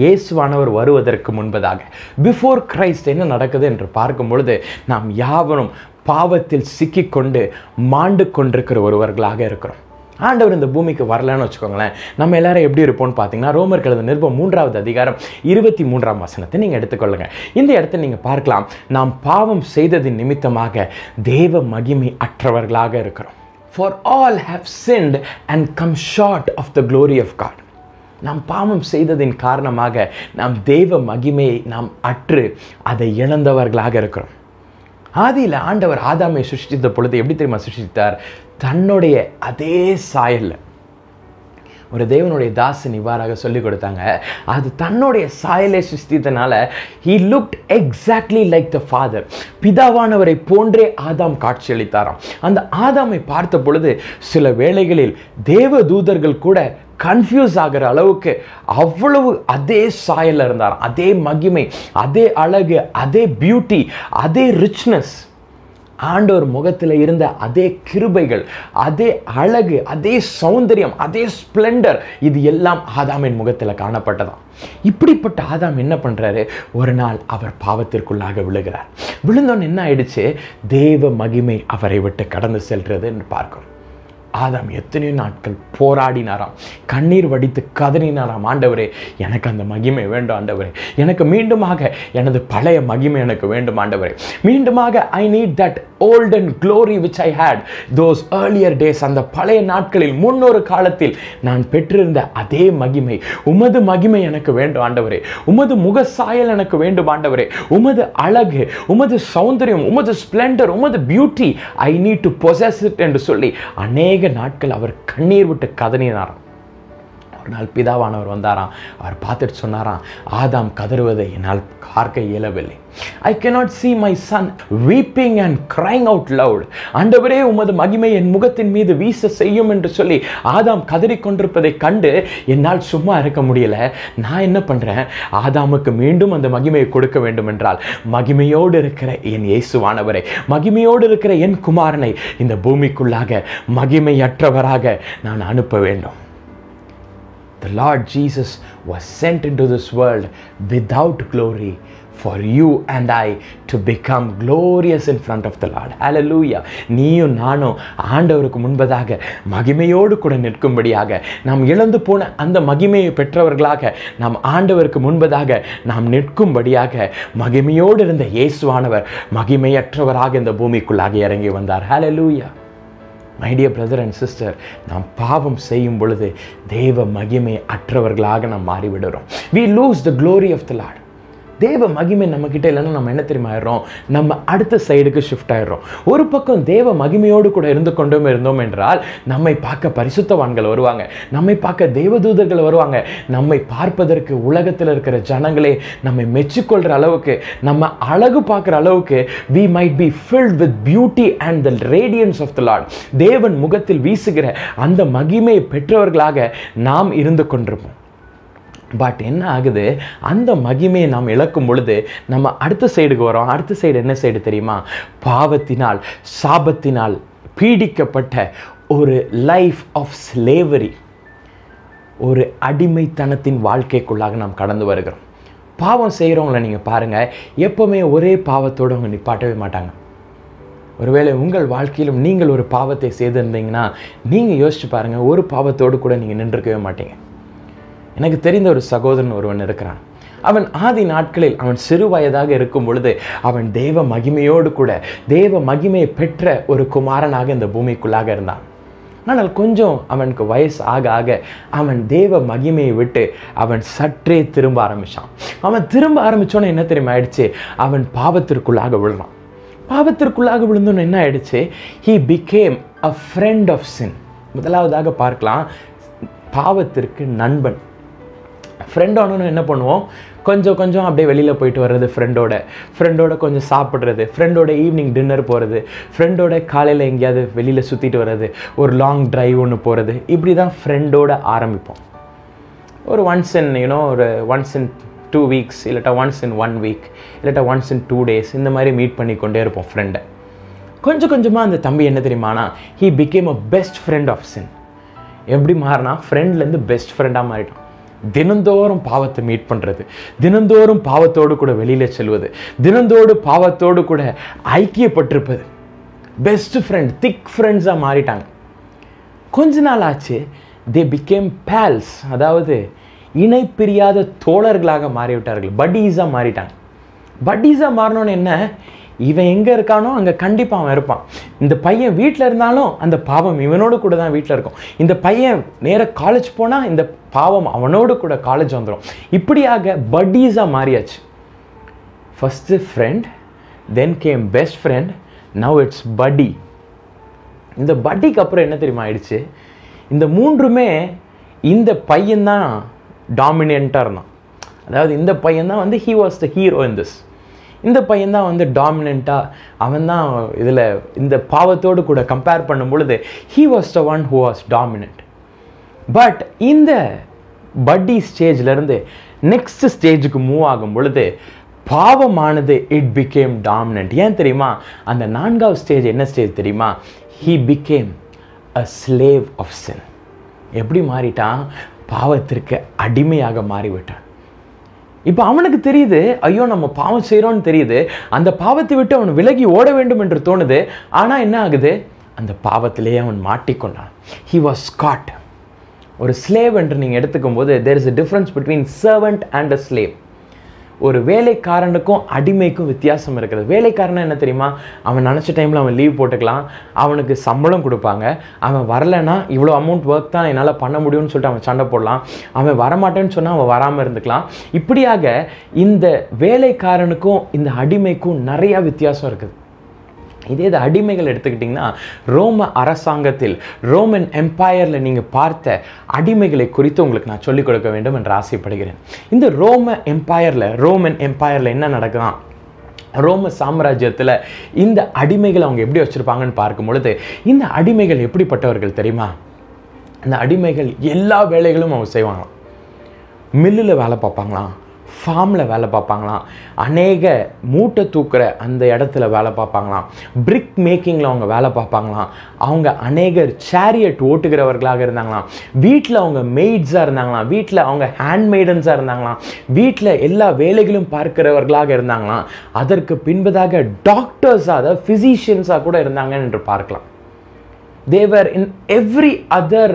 இயேசுவானவர் வருவதற்கு முன்பதாக, பிஃபோர் கிரைஸ்ட் என்ன நடக்குது என்று பார்க்கும் பொழுது, நாம் யாவரும் பாவத்தில் சிக்கிக்கொண்டு மாண்டு கொண்டிருக்கிற ஒருவர்களாக இருக்கிறோம். ஆண்டவர் இந்த பூமிக்கு வரலன்னு வச்சுக்கோங்களேன், நம்ம எல்லாரும் எப்படி இருப்போம்னு பார்த்தீங்கன்னா, ரோமர் எழுதின நிருபம் 3ஆம் அதிகாரம் 23ஆம் வசனத்தை நீங்கள் எடுத்துக்கொள்ளுங்க. இந்த இடத்துல நீங்கள் பார்க்கலாம், நாம் பாவம் செய்ததின் நிமித்தமாக தேவ மகிமை அற்றவர்களாக இருக்கிறோம். For all have sinned and come short of the glory of God. நாம் பாவம் செய்ததின் காரணமாக நாம் தேவ மகிமையை நாம் அற்று அதை இழந்தவர்களாக இருக்கிறோம். ஆதியில் ஆண்டவர் ஆதாமை சிருஷ்டித்த பொழுது எப்படி தெரியுமா சிருஷ்டித்தார்? தன்னுடைய அதே சாயலில். ஒரு தேவனுடைய தாசன் இவ்வாறாக சொல்லிக் கொடுத்தாங்க, அது தன்னுடைய சாயலை சிருஷ்டித்தனால he looked exactly like the father. பிதாவானவரை போன்றே ஆதாம் காட்சியளித்தாராம். அந்த ஆதாமை பார்த்த பொழுது சில வேளைகளில் தேவ தூதர்கள் கூட confuse ஆகிற அளவுக்கு அவ்வளவு அதே சாயல்ல இருந்தார். அதே மகிமை, அதே அழகு, அதே பியூட்டி, அதே ரிச்னஸ், ஆண்டவர் முகத்தில் இருந்த அதே கிருபைகள், அதே அழகு, அதே சௌந்தரியம், அதே ஸ்பிளெண்டர், இது எல்லாம் ஆதாமின் முகத்தில் காணப்பட்டதாம். இப்படிப்பட்ட ஆதாம் என்ன பண்ணுறாரு, ஒரு நாள் அவர் பாவத்திற்குள்ளாக விழுகிறார். விழுந்தோன்னு என்ன ஆயிடுச்சு, தேவ மகிமை அவரை விட்டு கடந்து செல்கிறது என்று பார்க்கிறோம். ஆதாம் எத்தனையோ நாட்கள் போராடினாராம், கண்ணீர் வடித்து கதறினாராம், ஆண்டவரே எனக்கு அந்த மகிமை வேண்டும் ஆண்டவரே, எனக்கு மீண்டுமாக எனது பழைய மகிமை எனக்கு வேண்டும் ஆண்டவரே, மீண்டுமாக I need that olden glory which I had those earlier days, அந்த பழைய நாட்களில் முன்னொரு காலத்தில் நான் பெற்றிருந்த அதே மகிமை, உமது மகிமை எனக்கு வேண்டும் ஆண்டவரே, உமது முகசாயல் எனக்கு வேண்டும் ஆண்டவரே, உமது அழகு, உமது சௌந்தரியம், உமது ஸ்பிளெண்டர், உமது beauty, I need to possess it என்று சொல்லி அநேக நாட்கள் அவர் கண்ணீர் விட்டு கதறினார். ஒரு நாள் பிதாவானவர் வந்தாராம். அவர் பார்த்துட்டு சொன்னாராம், ஆதாம் கதறுவதை என்னால் பார்க்க இயலவில்லை. I cannot see my son weeping and crying out loud. ஆண்டவரே உமது மகிமை என் முகத்தின் மீது வீச செய்யும் என்று சொல்லி ஆதாம் கதறிக்கொண்டிருப்பதை கண்டு என்னால் சும்மா இருக்க முடியல. நான் என்ன பண்றேன், ஆதாமுக்கு மீண்டும் அந்த மகிமையை கொடுக்க வேண்டும் என்றால் மகிமையோடு இருக்கிற என் இயேசுவானவரை, மகிமையோடு இருக்கிற என் குமாரனை இந்த பூமிக்குள்ளாக மகிமையற்றவராக நான் அனுப்ப வேண்டும். The Lord Jesus was sent into this world without glory for you and I to become glorious in front of the Lord. Hallelujah. நீயும் நானும் ஆண்டவருக்கு முன்பதாக மகிமையோடு கூட நிற்கும்படியாக, நாம் இழந்து போன அந்த மகிமையை பெற்றவர்களாக, நாம் ஆண்டவருக்கு முன்பதாக நாம் நிற்கும்படியாக மகிமையோடு இருந்த இயேசுவானவர் மகிமையற்றவராக இந்த பூமிக்குள்ளாக இறங்கி வந்தார். Hallelujah. My dear brother and sister, நாம் பாவம் செய்யும் பொழுது தேவ மகிமை அற்றவர்களாக நாம் மாறிவிடுறோம். We lose the glory of the Lord. தேவ மகிமை நம்மக்கிட்ட இல்லைன்னா நம்ம என்ன தெரியுமா ஆயிடுறோம், நம்ம அடுத்த சைடுக்கு ஷிஃப்ட் ஆயிடுறோம். ஒரு பக்கம் தேவ மகிமையோடு கூட இருந்து கொண்டோம் இருந்தோம் என்றால் நம்மை பார்க்க பரிசுத்தவான்கள் வருவாங்க, நம்மை பார்க்க தேவதூதர்கள் வருவாங்க, நம்மை பார்ப்பதற்கு உலகத்தில் இருக்கிற ஜனங்களே நம்மை மெச்சிக்கொள்கிற அளவுக்கு, நம்ம அழகு பார்க்குற அளவுக்கு we might be filled with beauty and the radiance of the Lord. தேவன் முகத்தில் வீசுகிற அந்த மகிமையை பெற்றவர்களாக நாம் இருந்து கொண்டிருப்போம். பட் என்ன ஆகுது, அந்த மகிமையை நாம் இழக்கும் பொழுது நம்ம அடுத்த சைடுக்கு வரோம். அடுத்த சைடு என்ன சைடு தெரியுமா, பாவத்தினால் சாபத்தினால் பீடிக்கப்பட்ட ஒரு லைஃப் ஆஃப் ஸ்லேவரி, ஒரு அடிமைத்தனத்தின் வாழ்க்கைக்குள்ளாக நாம் கடந்து வருகிறோம். பாவம் செய்கிறவங்கள நீங்கள் பாருங்கள், எப்போவுமே ஒரே பாவத்தோடு அவங்க நிப்பாட்டவே மாட்டாங்க. ஒருவேளை உங்கள் வாழ்க்கையிலும் நீங்கள் ஒரு பாவத்தை செய்திருந்தீங்கன்னா நீங்கள் யோசிச்சு பாருங்கள், ஒரு பாவத்தோடு கூட நீங்கள் நின்றுக்கவே மாட்டீங்க. எனக்கு தெரிந்த ஒரு சகோதரன் ஒருவன் இருக்கிறான். அவன் ஆதி நாட்களில் அவன் சிறு வயதாக இருக்கும் பொழுது அவன் தேவ மகிமையோடு கூட தேவ மகிமையை பெற்ற ஒரு குமாரனாக இந்த பூமிக்குள்ளாக இருந்தான். ஆனால் கொஞ்சம் அவனுக்கு வயசு ஆக ஆக அவன் தேவ மகிமையை விட்டு அவன் சற்றே திரும்ப ஆரம்பித்தான். அவன் திரும்ப ஆரம்பித்தோன்னு என்ன தெரியுமா ஆயிடுச்சு, அவன் பாவத்திற்குள்ளாக விழுந்தான். பாவத்திற்குள்ளாக விழுந்தோன்னு என்ன ஆயிடுச்சு, he became a friend of sin. முதலாவதாக பார்க்கலாம், பாவத்திற்கு நண்பன். ஃப்ரெண்ட் ஆனோன்னு என்ன பண்ணுவோம், கொஞ்சம் கொஞ்சம் அப்படியே வெளியில் போயிட்டு வர்றது, ஃப்ரெண்டோட கொஞ்சம் சாப்பிட்றது, ஃப்ரெண்டோட ஈவினிங் டின்னர் போகிறது, ஃப்ரெண்டோட காலையில் எங்கேயாவது வெளியில் சுற்றிட்டு வர்றது, ஒரு லாங் ட்ரைவ் ஒன்று போகிறது, இப்படி தான் ஃப்ரெண்டோட ஆரம்பிப்போம். ஒரு ஒன்ஸ் இன் 2 வீக்ஸ் இல்லாட்டா ஒன்ஸ் இன் 1 வீக் இல்லாட்டா ஒன்ஸ் இன் 2 டேஸ் இந்த மாதிரி மீட் பண்ணி கொண்டே இருப்போம் ஃப்ரெண்டை. கொஞ்சம் கொஞ்சமாக அந்த தம்பி என்ன தெரியுமானா, he became a best friend of sin. எப்படி மாறினா, ஃப்ரெண்ட்லேருந்து பெஸ்ட் ஃப்ரெண்டாக மாறிட்டான். தினந்தோறும் பாவத்தை மீட் பண்ணுறது, தினந்தோறும் பாவத்தோடு கூட வெளியில் செல்வது, தினந்தோடு பாவத்தோடு கூட ஐக்கியப்பட்டிருப்பது, பெஸ்ட் ஃப்ரெண்ட், திக் ஃப்ரெண்ட்ஸாக மாறிட்டாங்க. கொஞ்ச நாள் ஆச்சு, தே பிகேம் பேல்ஸ், அதாவது இணை பிரியாத தோழர்களாக மாறிவிட்டார்கள், பட்டீஸாக மாறிட்டாங்க. பட்டீஸாக மாறினோன்னு என்ன, இவன் எங்கே இருக்கானோ அங்கே கண்டிப்பாக அவன் இருப்பான். இந்த பையன் வீட்டில் இருந்தாலும் அந்த பாவம் இவனோடு கூட தான் வீட்டில் இருக்கும். இந்த பையன் நேராக காலேஜ் போனால் இந்த பாவம் அவனோடு கூட காலேஜ் வந்துடும். இப்படியாக பட்டீஸாக மாறியாச்சு. First friend, then came best friend, now it's buddy. இந்த பட்டிக்கு அப்புறம் என்ன தெரியுமா ஆயிடுச்சு, இந்த மூன்றுமே இந்த பையன்தான் டாமினெண்ட்டாக இருந்தான். அதாவது இந்த பையன்தான் வந்து he was the hero in this. இந்த பையன்தான் வந்து டாமினெண்ட்டாக அவன் தான் இதில் இந்த பாவத்தோடு கூட கம்பேர் பண்ணும் பொழுது he was the one who was dominant. But in the buddy stage, next stage move agum bolde. It became dominant. Yen therima, and the Nangav stage, enna stage therima, he became a slave of sin. Eppadi maaritaan, paavathirku adimayaga maarivitan. இப்போ அவனுக்கு தெரியுது ஐயோ நம்ம பாவம் செய்றோம்னு தெரியுது அந்த பாவத்தை விட்டு அவன் விலகி ஓட வேண்டும் என்று தோணுது ஆனா என்ன ஆகுது அந்த பாவத்திலே அவன் மாட்டிக்கொண்டான் he was caught ஒரு slave என்று நீங்க எடுத்துக்கும்போது there is a difference between servant and a slave ஒரு வேலைக்காரனுக்கும் அடிமைக்கும் வித்தியாசம் இருக்குது வேலைக்காரனா என்ன தெரியுமா அவன் நினைச்ச டைம்ல அவன் லீவ் போட்டுக்கலாம் அவனுக்கு சம்பளம் கொடுப்பாங்க அவன் வரலனா இவ்ளோ அமௌண்ட் வர்க் தான் என்னால பண்ண முடியும்னு சொல்லிட்டு அவன் சண்டை போடலாம் அவன் வர மாட்டேன்னு சொன்னா அவன் வராம இருந்துக்கலாம் இப்படியாக இந்த வேலைக்காரனுக்கும் இந்த அடிமைக்கும் நிறைய வித்தியாசம் இருக்குது இதே இந்த அடிமைகள் எடுத்துக்கிட்டீங்கன்னா ரோம அரசாங்கத்தில் ரோமன் எம்பையர்ல நீங்க பார்த்த அடிமைகளை குறித்து உங்களுக்கு நான் சொல்லிக் கொடுக்க வேண்டும் என்று ஆசைப்படுகிறேன் இந்த ரோமன் எம்பையர்ல என்ன நடக்குதா ரோம சாம்ராஜ்யத்துல இந்த அடிமைகளை அவங்க எப்படி வச்சிருப்பாங்கன்னு பார்க்கும் பொழுது இந்த அடிமைகள் எப்படிப்பட்டவர்கள் தெரியுமா இந்த அடிமைகள் எல்லா வேலைகளும் அவங்க செய்வாங்க மில்லுல வேலை பார்ப்பாங்களா Farmல வேலை பார்ப்பாங்களாம் अनेக மூட்டை தூக்குற அந்த இடத்துல வேலை பார்ப்பாங்களாம் பிரிக் மேக்கிங்ல அவங்க வேலை பார்ப்பாங்களாம் அவங்க अनेகர் சாரியட் ஓட்டுகிறவர்களாக இருந்தாங்களாம் வீட்ல அவங்க மெய்ட்ஸா இருந்தாங்களாம் வீட்ல அவங்க ஹேண்ட்மேடன்ஸா இருந்தாங்களாம் வீட்ல எல்லா வேலைகளும் பார்க்கிறவர்களாக இருந்தாங்களாம் அதற்கு பின்பதாக டாக்டர்ஸா அத ஃபிசிஷியன்ஸா கூட இருந்தாங்க என்று பார்க்கலாம் they were in every other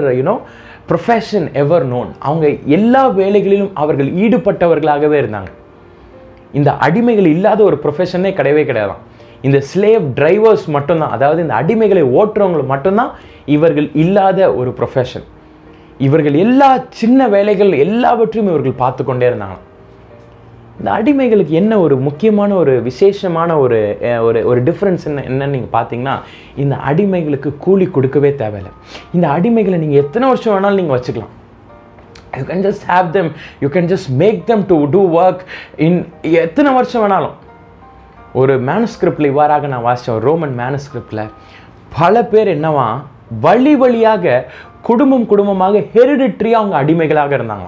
profession ever known அவங்க எல்லா வேலைகளிலும் அவர்கள் ஈடுபட்டவர்களாகவே இருந்தாங்க இந்த அடிமைகள் இல்லாத ஒரு profession-ஏ கிடையாது இந்த slave drivers மட்டும் தான் அதாவது இந்த அடிமைகளை ஓட்டுறவங்க மட்டும் தான் இவர்கள் இல்லாத ஒரு profession இவர்கள் எல்லா சின்ன வேலைகள் எல்லாவற்றையும் இவர்கள் பார்த்து கொண்டே இருந்தாங்க இந்த அடிமைகளுக்கு என்ன ஒரு முக்கியமான ஒரு விசேஷமான ஒரு difference என்ன நீங்க பாத்தீங்கன்னா இந்த அடிமைகளுக்கு கூலி கொடுக்கவே தேவையில்லை இந்த அடிமைகளை நீங்க எத்தனை வருஷம் வேணாலும் நீங்க வச்சுக்கலாம் you can just have them you can just make them to do work in எத்தனை வருஷம் வேணாலும் ஒரு manuscriptல இவராக நான் வாசிச்சேன் ரோமன் manuscriptல பல பேர் என்னவா வழியாக குடும்பமாக hereditary-ஆ அவங்க அடிமைகளாக இருந்தாங்க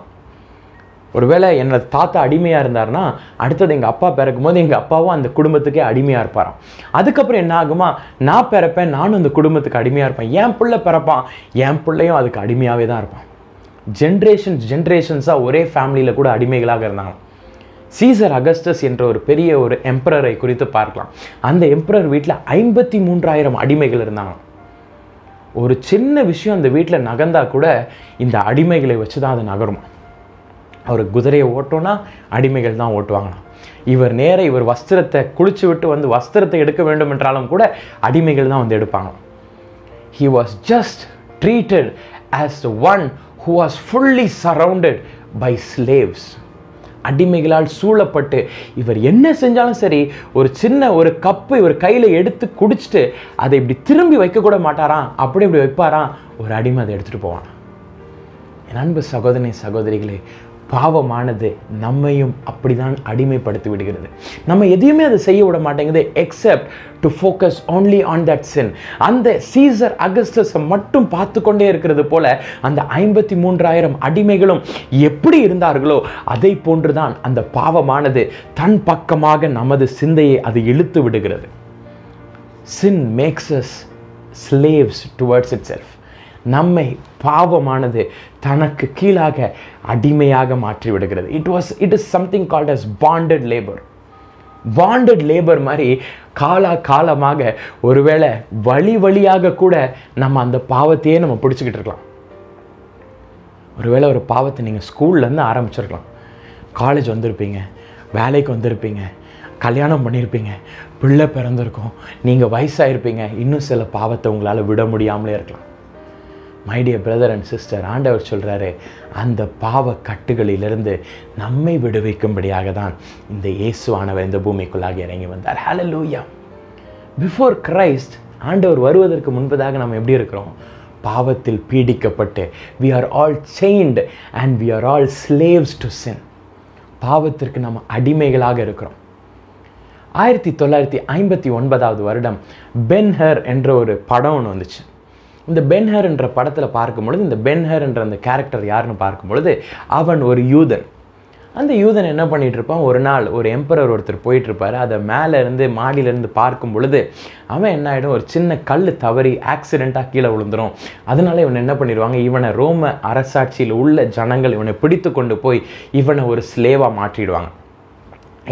ஒருவேளை என்னோட தாத்தா அடிமையா இருந்தாருன்னா அடுத்து எங்க அப்பா பிறக்கும்போது எங்க அப்பாவும் அந்த குடும்பத்துக்கே அடிமையா இருப்பாராம் அதுக்கு அப்புறம் என்ன ஆகுமா நான் பிறப்பேன் நானும் அந்த குடும்பத்துக்கு அடிமையா இருப்பேன் என் புள்ள பிறப்பான் என் புள்ளையும் அதுக்கு அடிமையாவே தான் இருப்பான் ஜெனரேஷன்ஸா ஒரே ஃபேமிலில கூட அடிமைகளாக இருந்தாங்க சீசர் அகஸ்டஸ் என்ற ஒரு பெரிய ஒரு எம்பரரை குறித்து பார்க்கலாம் அந்த எம்பரர் வீட்ல 53000 அடிமைகள் இருந்தாங்க ஒரு சின்ன விஷயம் அந்த வீட்ல நகந்தா கூட இந்த அடிமைகளை வச்சு தான் அது நகரும் அவர் குதிரையை ஓட்டோனா அடிமைகள் தான் ஓட்டுவாங்க இவர் நேரே இவர் வஸ்திரத்தை குளிச்சு விட்டு வந்து வஸ்திரத்தை எடுக்க வேண்டும் என்றாலும் கூட அடிமைகள் தான் வந்து எடுப்பாங்க he was just treated as the one who was fully surrounded by slaves அடிமைகளால் சூழப்பட்டு இவர் என்ன செஞ்சாலும் சரி ஒரு சின்ன ஒரு கப் இவர் கையில எடுத்து குடிச்சிட்டு அதை இப்படி திரும்பி வைக்க கூட மாட்டாராம் அப்படி இப்படி வைப்பாராம் ஒரு அடிமை அதை எடுத்துட்டு போவான் என் அன்பு சகோதரனே சகோதரிகளே பாவமானது நம்மையும் அப்படிதான் அடிமைப்படுத்தி விடுகிறது நம்ம எதையுமே அது செய்ய விட மாட்டேங்குது except to focus only on that sin அந்த சீசர் அகஸ்டஸ் மட்டும் பார்த்து கொண்டே இருக்கிறது போல அந்த 53000 அடிமைகளும் எப்படி இருந்தார்களோ அதை போன்றுதான் அந்த பாவமானது தன் பக்கமாக நமது சிந்தையை அது இழுத்து விடுகிறது sin makes us slaves towards itself நம்மை பாவமானது தனக்கு கீழாக அடிமையாக மாற்றி விடுகிறது it is something called as bonded labor மாதிரி காலமாக ஒருவேளை வழியாக கூட நம்ம அந்த பாவத்தையே நம்ம பிடிச்சிட்டு இருக்கலாம் ஒருவேளை ஒரு பாவத்தை நீங்க ஸ்கூல்ல இருந்து ஆரம்பிச்சிரலாம் காலேஜ் வந்திருப்பீங்க வேலைக்கு வந்திருப்பீங்க கல்யாணம் பண்ணிருப்பீங்க பிள்ளை பிறந்திருக்கும் நீங்க வயசாயிருப்பீங்க இன்னும் சில பாவத்தை உங்களால விட முடியாமலே இருக்கலாம் My dear brother and sister, ஆண்டவர் சொல்றாரு அந்த பாவ கட்டுகளிலிருந்து நம்மை விடுவிக்கும்படியாக தான் இந்த இயேசுவானவர் இந்த பூமிக்குள்ளாக இறங்கி வந்தார். Hallelujah. Before Christ, ஆண்டவர் வருவதற்கு முன்பதாக நாம் எப்படி இருக்கிறோம்? பாவத்தில் பீடிக்கப்பட்டு we are all chained and we are all slaves to sin. பாவத்திற்கு நாம் அடிமைகளாக இருக்கிறோம். 1959 வருடம் பென்ஹர் என்ற ஒரு படம் ஒன்று வந்துச்சு இந்த பென்ஹர் என்ற படத்தில் பார்க்கும்பொழுது இந்த பென்ஹர் என்ற அந்த கேரக்டர் யாருன்னு பார்க்கும்பொழுது அவன் ஒரு யூதன். அந்த யூதன் என்ன பண்ணிகிட்டு இருப்பான், ஒரு நாள் ஒரு எம்பரர் ஒருத்தர் போயிட்டுருப்பார், அதை மேலேருந்து மாடியிலேருந்து பார்க்கும் பொழுது அவன் என்ன ஆகிடும், ஒரு சின்ன கல் தவறி ஆக்சிடெண்ட்டாக கீழே விழுந்துடும். அதனால இவன் என்ன பண்ணிடுவாங்க, இவனை ரோம அரசாட்சியில் உள்ள ஜனங்கள் இவனை பிடித்து கொண்டு போய் இவனை ஒரு ஸ்லேவாக மாற்றிடுவாங்க,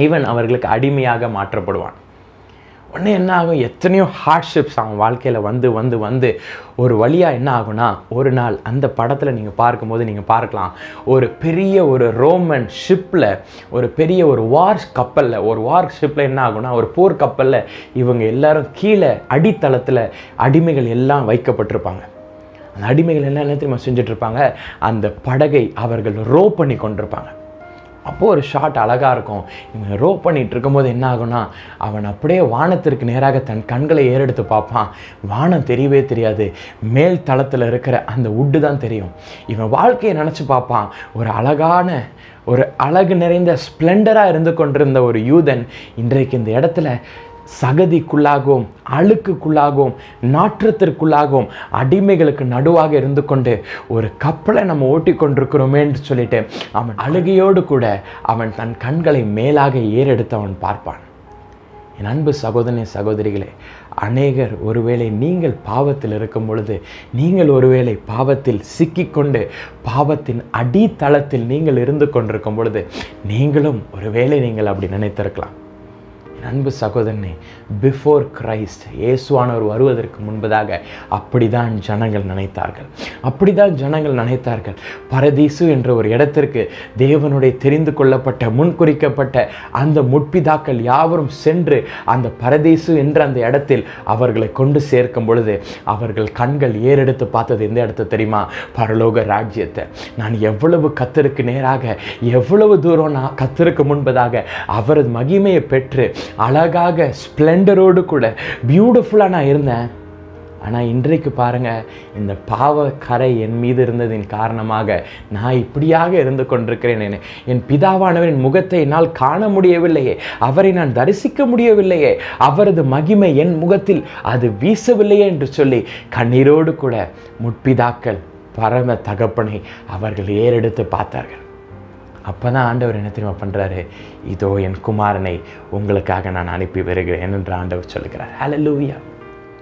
இவன் அவர்களுக்கு அடிமையாக மாற்றப்படுவான். உடனே என்ன ஆகும், எத்தனையோ ஹார்ட்ஷிப்ஸ் அவன் வாழ்க்கையில் வந்து வந்து வந்து ஒரு வழியாக என்ன ஆகும்னா, ஒரு நாள் அந்த படத்தில் நீங்கள் பார்க்கும்போது நீங்கள் பார்க்கலாம், ஒரு பெரிய ஒரு ரோமன் ஷிப்பில், ஒரு பெரிய ஒரு வார் கப்பலில், ஒரு வார் ஷிப்பில் என்ன ஆகும்னா, ஒரு போர் கப்பலில் இவங்க எல்லாரும் கீழே அடித்தளத்தில் அடிமைகள் எல்லாம் வைக்கப்பட்டிருப்பாங்க. அந்த அடிமைகள் எல்லாம் என்ன திரும்ப செஞ்சிட்ருப்பாங்க, அந்த படகை அவர்கள் ரோ பண்ணி கொண்டிருப்பாங்க. அப்போது ஒரு ஷாட் அழகாக இருக்கும், இவன் ரோ பண்ணிகிட்டு இருக்கும்போது என்ன ஆகும்னா, அவன் அப்படியே வானத்திற்கு நேராக தன் கண்களை ஏறெடுத்து பார்ப்பான், வானம் தெரியவே தெரியாது, மேல் தளத்தில் இருக்கிற அந்த உட்டு தான் தெரியும். இவன் வாழ்க்கையை நினச்சி பார்ப்பான், ஒரு அழகான ஒரு அழகு நிறைந்த ஸ்ப்ளெண்டராக இருந்து கொண்டிருந்த ஒரு யூதன் இன்றைக்கு இந்த இடத்துல சகதிக்குள்ளாகவும் அழுக்குக்குள்ளாகவும் நாற்றத்திற்குள்ளாகவும் அடிமைகளுக்கு நடுவாக இருந்து கொண்டு ஒரு கப்பலை நம்ம ஓட்டி கொண்டிருக்கிறோமேன்னு சொல்லிட்டு அவன் அழுகையோடு கூட அவன் தன் கண்களை மேலாக ஏறெடுத்து அவன் பார்ப்பான். என் அன்பு சகோதரனே சகோதரிகளே, அநேகர் ஒருவேளை நீங்கள் பாவத்தில் இருக்கும் பொழுது, நீங்கள் ஒருவேளை பாவத்தில் சிக்கிக்கொண்டு பாவத்தின் அடித்தளத்தில் நீங்கள் இருந்து கொண்டிருக்கும் பொழுது நீங்களும் ஒருவேளை நீங்கள் அப்படி நினைத்திருக்கலாம். அன்பு சகோதரனே, பிஃபோர் கிரைஸ்ட், இயேசுவானவர் வருவதற்கு முன்பதாக அப்படிதான் ஜனங்கள் நினைத்தார்கள், அப்படிதான் ஜனங்கள் நினைத்தார்கள். பரதீசு என்ற ஒரு இடத்திற்கு தேவனுடைய தெரிந்து கொள்ளப்பட்ட முன்குறிக்கப்பட்ட அந்த முற்பிதாக்கள் யாவரும் சென்று அந்த பரதீசு என்ற அந்த இடத்தில் அவர்களை கொண்டு சேர்க்கும் பொழுது அவர்கள் கண்கள் ஏறெடுத்து பார்த்தது எந்த இடத்த தெரியுமா, பரலோக ராஜ்யத்தை. நான் எவ்வளவு கர்த்தருக்கு நேராக எவ்வளவு தூரம் நான் கர்த்தருக்கு முன்பதாக அவரது மகிமையை பெற்று அழகாக ஸ்ப்ளெண்டரோடு கூட பியூட்டிஃபுல்லாக நான் இருந்தேன். ஆனால் இன்றைக்கு பாருங்கள், இந்த பாவக்கரை என் மீது இருந்ததின் காரணமாக நான் இப்படியாக இருந்து கொண்டிருக்கிறேன், என் பிதாவானவரின் முகத்தை என்னால் காண முடியவில்லையே, அவரை நான் தரிசிக்க முடியவில்லையே, அவரது மகிமை என் முகத்தில் அது வீசவில்லையே என்று சொல்லி கண்ணீரோடு கூட முற்பிதாக்கள் பரம தகப்பனை அவர்கள் ஏறெடுத்து பார்த்தார்கள். அப்போ தான் ஆண்டவர் என்ன தெரியுமா பண்ணுறாரு, இதோ என் குமாரனை உங்களுக்காக நான் அனுப்பி வருகிறேன் என்று ஆண்டவர் சொல்லுகிறார். ஹல்லேலூயா.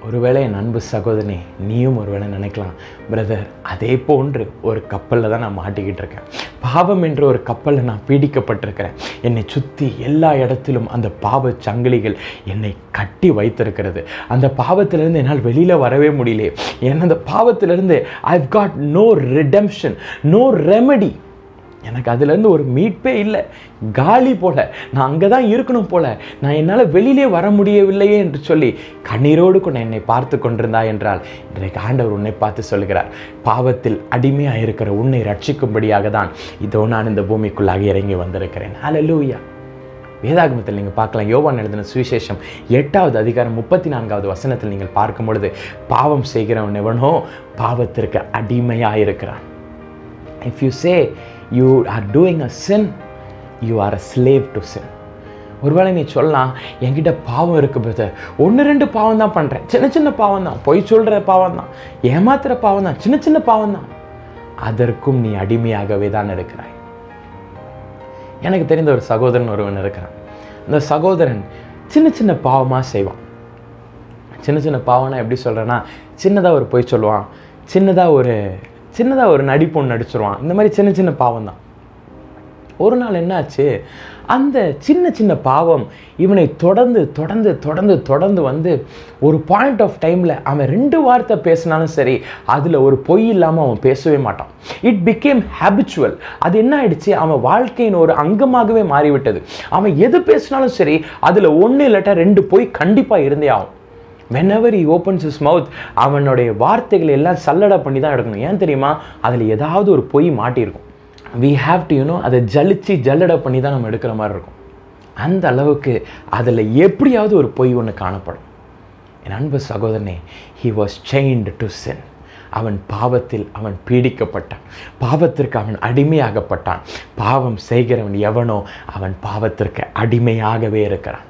ஒருவேளை என் அன்பு சகோதரனே, நீயும் ஒருவேளை நினைக்கலாம், பிரதர் அதே போன்று ஒரு கப்பலில் தான் நான் மாட்டிக்கிட்டு இருக்கேன், பாவம் என்ற ஒரு கப்பலில் நான் பீடிக்கப்பட்டிருக்கிறேன், என்னை சுற்றி எல்லா இடத்திலும் அந்த பாவ சங்கிலிகள் என்னை கட்டி வைத்திருக்கிறது, அந்த பாவத்திலிருந்து என்னால் வெளியில் வரவே முடியலையே, ஏன்னா அந்த பாவத்திலிருந்து I've got no redemption, no remedy, எனக்கு அதுலேருந்து ஒரு மீட்பே இல்லை, காலி போல நான் அங்கே தான் இருக்கணும் போல, நான் என்னால் வெளியிலே வர முடியவில்லையே என்று சொல்லி கண்ணீரோடு கொண்டு என்னை பார்த்து கொண்டிருந்தா என்றால் இன்றைக்கு ஆண்டவர் உன்னை பார்த்து சொல்கிறார், பாவத்தில் அடிமையாக இருக்கிற உன்னை ரட்சிக்கும்படியாக தான் இதோ நான் இந்த பூமிக்குள்ளாக இறங்கி வந்திருக்கிறேன். ஹல்லேலூயா. வேதாகமத்தில் நீங்கள் பார்க்கலாம், யோவான் எழுதின சுவிசேஷம் 8ஆம் அதிகாரம் 34ஆவது வசனத்தில் நீங்கள் பார்க்கும் பொழுது, பாவம் செய்கிறவன் எவனோ பாவத்திற்கு அடிமையாக இருக்கிறான். If you say you are doing a sin, you are a slave to sin. ஒருவேளை நீ சொல்லலாம், என்கிட்ட பாவம் இருக்குது பிரதர், ஒன்று ரெண்டு பாவம் தான் பண்ணுறேன், சின்ன சின்ன பாவம் தான், பொய் சொல்கிற பாவம் தான், ஏமாத்துகிற பாவம் தான், சின்ன சின்ன பாவம் தான், அதற்கும் நீ அடிமையாகவே தான் இருக்கிறாய். எனக்கு தெரிந்த ஒரு சகோதரன் ஒருவன் இருக்கிறான். அந்த சகோதரன் சின்ன சின்ன பாவமாக செய்வான். சின்ன சின்ன பாவம்னா எப்படி சொல்கிறேன்னா, சின்னதாக ஒரு பொய் சொல்லுவான், சின்னதாக ஒரு நடிப்பு ஒன்று நடிச்சிருவான், இந்த மாதிரி சின்ன சின்ன பாவம் தான். ஒரு நாள் என்னாச்சு, அந்த சின்ன சின்ன பாவம் இவனை தொடர்ந்து தொடர்ந்து தொடர்ந்து தொடர்ந்து வந்து ஒரு பாயிண்ட் ஆஃப் டைமில் அவன் ரெண்டு வார்த்தை பேசினாலும் சரி, அதில் ஒரு பொய் இல்லாமல் அவன் பேசவே மாட்டான். It became habitual. அது என்ன ஆயிடுச்சு, அவன் வாழ்க்கையின் ஒரு அங்கமாகவே மாறிவிட்டது. அவன் எது பேசினாலும் சரி, அதில் ஒன்று இல்லாட்டா ரெண்டு பொய் கண்டிப்பாக இருந்தே ஆகும். whenever he opens his mouth, அவனுடைய வார்த்தைகள் எல்லாம் சல்லடை பண்ணி தான் எடுக்கணும். ஏன் தெரியுமா, அதில் ஏதாவது ஒரு பொய் மாட்டியிருக்கும். we have to அதை ஜலிச்சு ஜல்லடை பண்ணி தான் நம்ம எடுக்கிற மாதிரி இருக்கும். அந்த அளவுக்கு அதில் எப்படியாவது ஒரு பொய் ஒன்று காணப்படும். என் அன்பு சகோதரனே, he was chained to sin. அவன் பாவத்தில் அவன் பீடிக்கப்பட்டான், பாவத்திற்கு அவன் அடிமையாகப்பட்டான். பாவம் செய்கிறவன் எவனோ அவன் பாவத்திற்கு அடிமையாகவே இருக்கிறான்.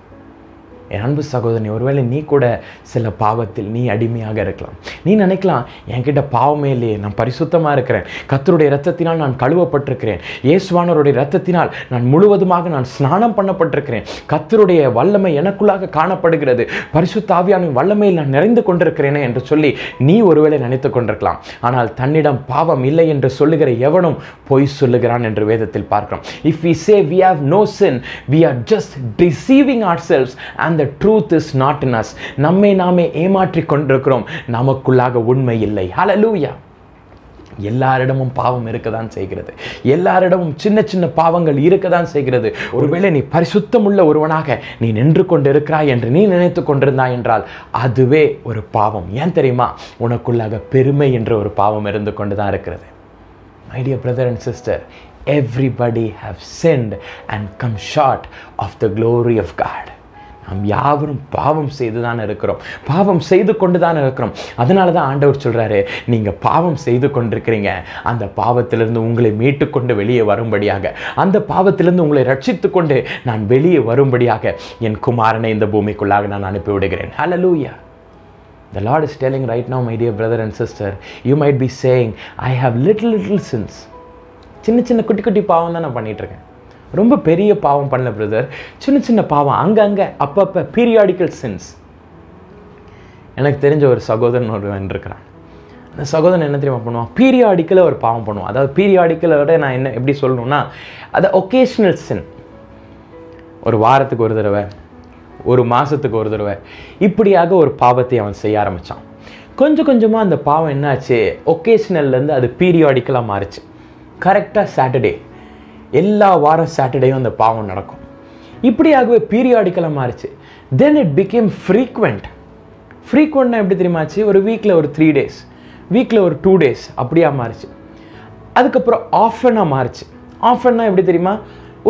என் அன்பு சகோதரனே, ஒருவேளை நீ கூட சில பாவத்தில் நீ அடிமையாக இருக்கலாம். நீ நினைக்கலாம், என்கிட்ட பாவமே இல்லையே, நான் பரிசுத்தமாக இருக்கிறேன், கர்த்தருடைய இரத்தத்தினால் நான் கழுவப்பட்டிருக்கிறேன், இயேசுவானவருடைய இரத்தத்தினால் நான் முழுவதுமாக நான் ஸ்நானம் பண்ணப்பட்டிருக்கிறேன், கர்த்தருடைய வல்லமை எனக்குள்ளாக காணப்படுகிறது, பரிசுத்த ஆவியானின் வல்லமையில் நான் நிறைந்து கொண்டிருக்கிறேனே என்று சொல்லி நீ ஒருவேளை நினைத்து கொண்டிருக்கலாம். ஆனால் தன்னிடம் பாவம் இல்லை என்று சொல்லுகிற எவனும் பொய் சொல்லுகிறான் என்று வேதத்தில் பார்க்கிறோம். If we say we have no sin, we are just deceiving ourselves and the truth is not in us. நம்மை நாமே ஏமாற்றிக் கொண்டிருக்கிறோம், நமக்குள்ளாக உண்மை இல்லை. ஹalleluya. எல்லாரிடமும் பாவம் இருக்கதான் செய்கிறது, எல்லாரிடமும் சின்ன சின்ன பாவங்கள் இருக்கதான் செய்கிறது. ஒருவேளை நீ பரிசுத்தமுள்ள ஒருவனாக நீ நின்று கொண்டிருக்கிறாய் என்று நீ நினைத்து கொண்டிருந்தாய் என்றால் அதுவே ஒரு பாவம். ஏன் தெரியுமா? உனக்குள்ளாக பெருமை என்ற ஒரு பாவம் இருந்து கொண்டு தான் இருக்கிறது. My dear brother and sister, everybody have sinned and come short of the glory of God. நாம் யாவரும் பாவம் செய்து தான் இருக்கிறோம், பாவம் செய்து கொண்டு தான் இருக்கிறோம். அதனால தான் ஆண்டவர் சொல்கிறாரு, நீங்கள் பாவம் செய்து கொண்டிருக்கிறீங்க, அந்த பாவத்திலிருந்து உங்களை மீட்டு கொண்டு வெளியே வரும்படியாக, அந்த பாவத்திலிருந்து உங்களை ரட்சித்து கொண்டு நான் வெளியே வரும்படியாக என் குமாரனை இந்த பூமிக்குள்ளாக நான் அனுப்பிவிடுகிறேன். ஹalleluya. The Lord is telling right now, my dear brother and sister, you might be saying, I have little sins. சின்ன குட்டி பாவம் தான் நான் பண்ணிகிட்ருக்கேன், ரொம்ப பெரிய பாவம் பண்ணல பிரதர், சின்ன பாவம், அங்கங்கே அப்பப்போ பீரியாடிக்கல் சின்ஸ். எனக்கு தெரிஞ்ச ஒரு சகோதரன் ஒருவன் இருக்கிறான். அந்த சகோதரன் என்ன தெரியுமா பண்ணுவான்? பீரியாடிக்கலாக ஒரு பாவம் பண்ணுவான். அதாவது பீரியாடிக்கலை விட நான் என்ன எப்படி சொல்லணும்னா, அது ஒகேஷ்னல் சின். ஒரு வாரத்துக்கு ஒரு தடவை, ஒரு மாதத்துக்கு ஒரு தடவை, இப்படியாக ஒரு பாவத்தை அவன் செய்ய ஆரம்பித்தான். கொஞ்சம் கொஞ்சமாக அந்த பாவம் என்னாச்சு, ஒகேஷ்னல்லேருந்து அது பீரியாடிக்கலாக மாறிச்சு. கரெக்டாக சாட்டர்டே, எல்லா வாரம் சாட்டர்டேயும் அந்த பாவம் நடக்கும். இப்படியாகவே பீரியாடிக்கலாக மாறிச்சு. தென் இட் பிகேம் ஃப்ரீக்வெண்ட்னா எப்படி தெரியுமாச்சு? ஒரு வீக்கில் ஒரு 3 days, வீக்கில் ஒரு 2 days, அப்படியா மாறிச்சு. அதுக்கப்புறம் ஆஃபனாக மாறிச்சு. ஆஃபன்னா எப்படி தெரியுமா?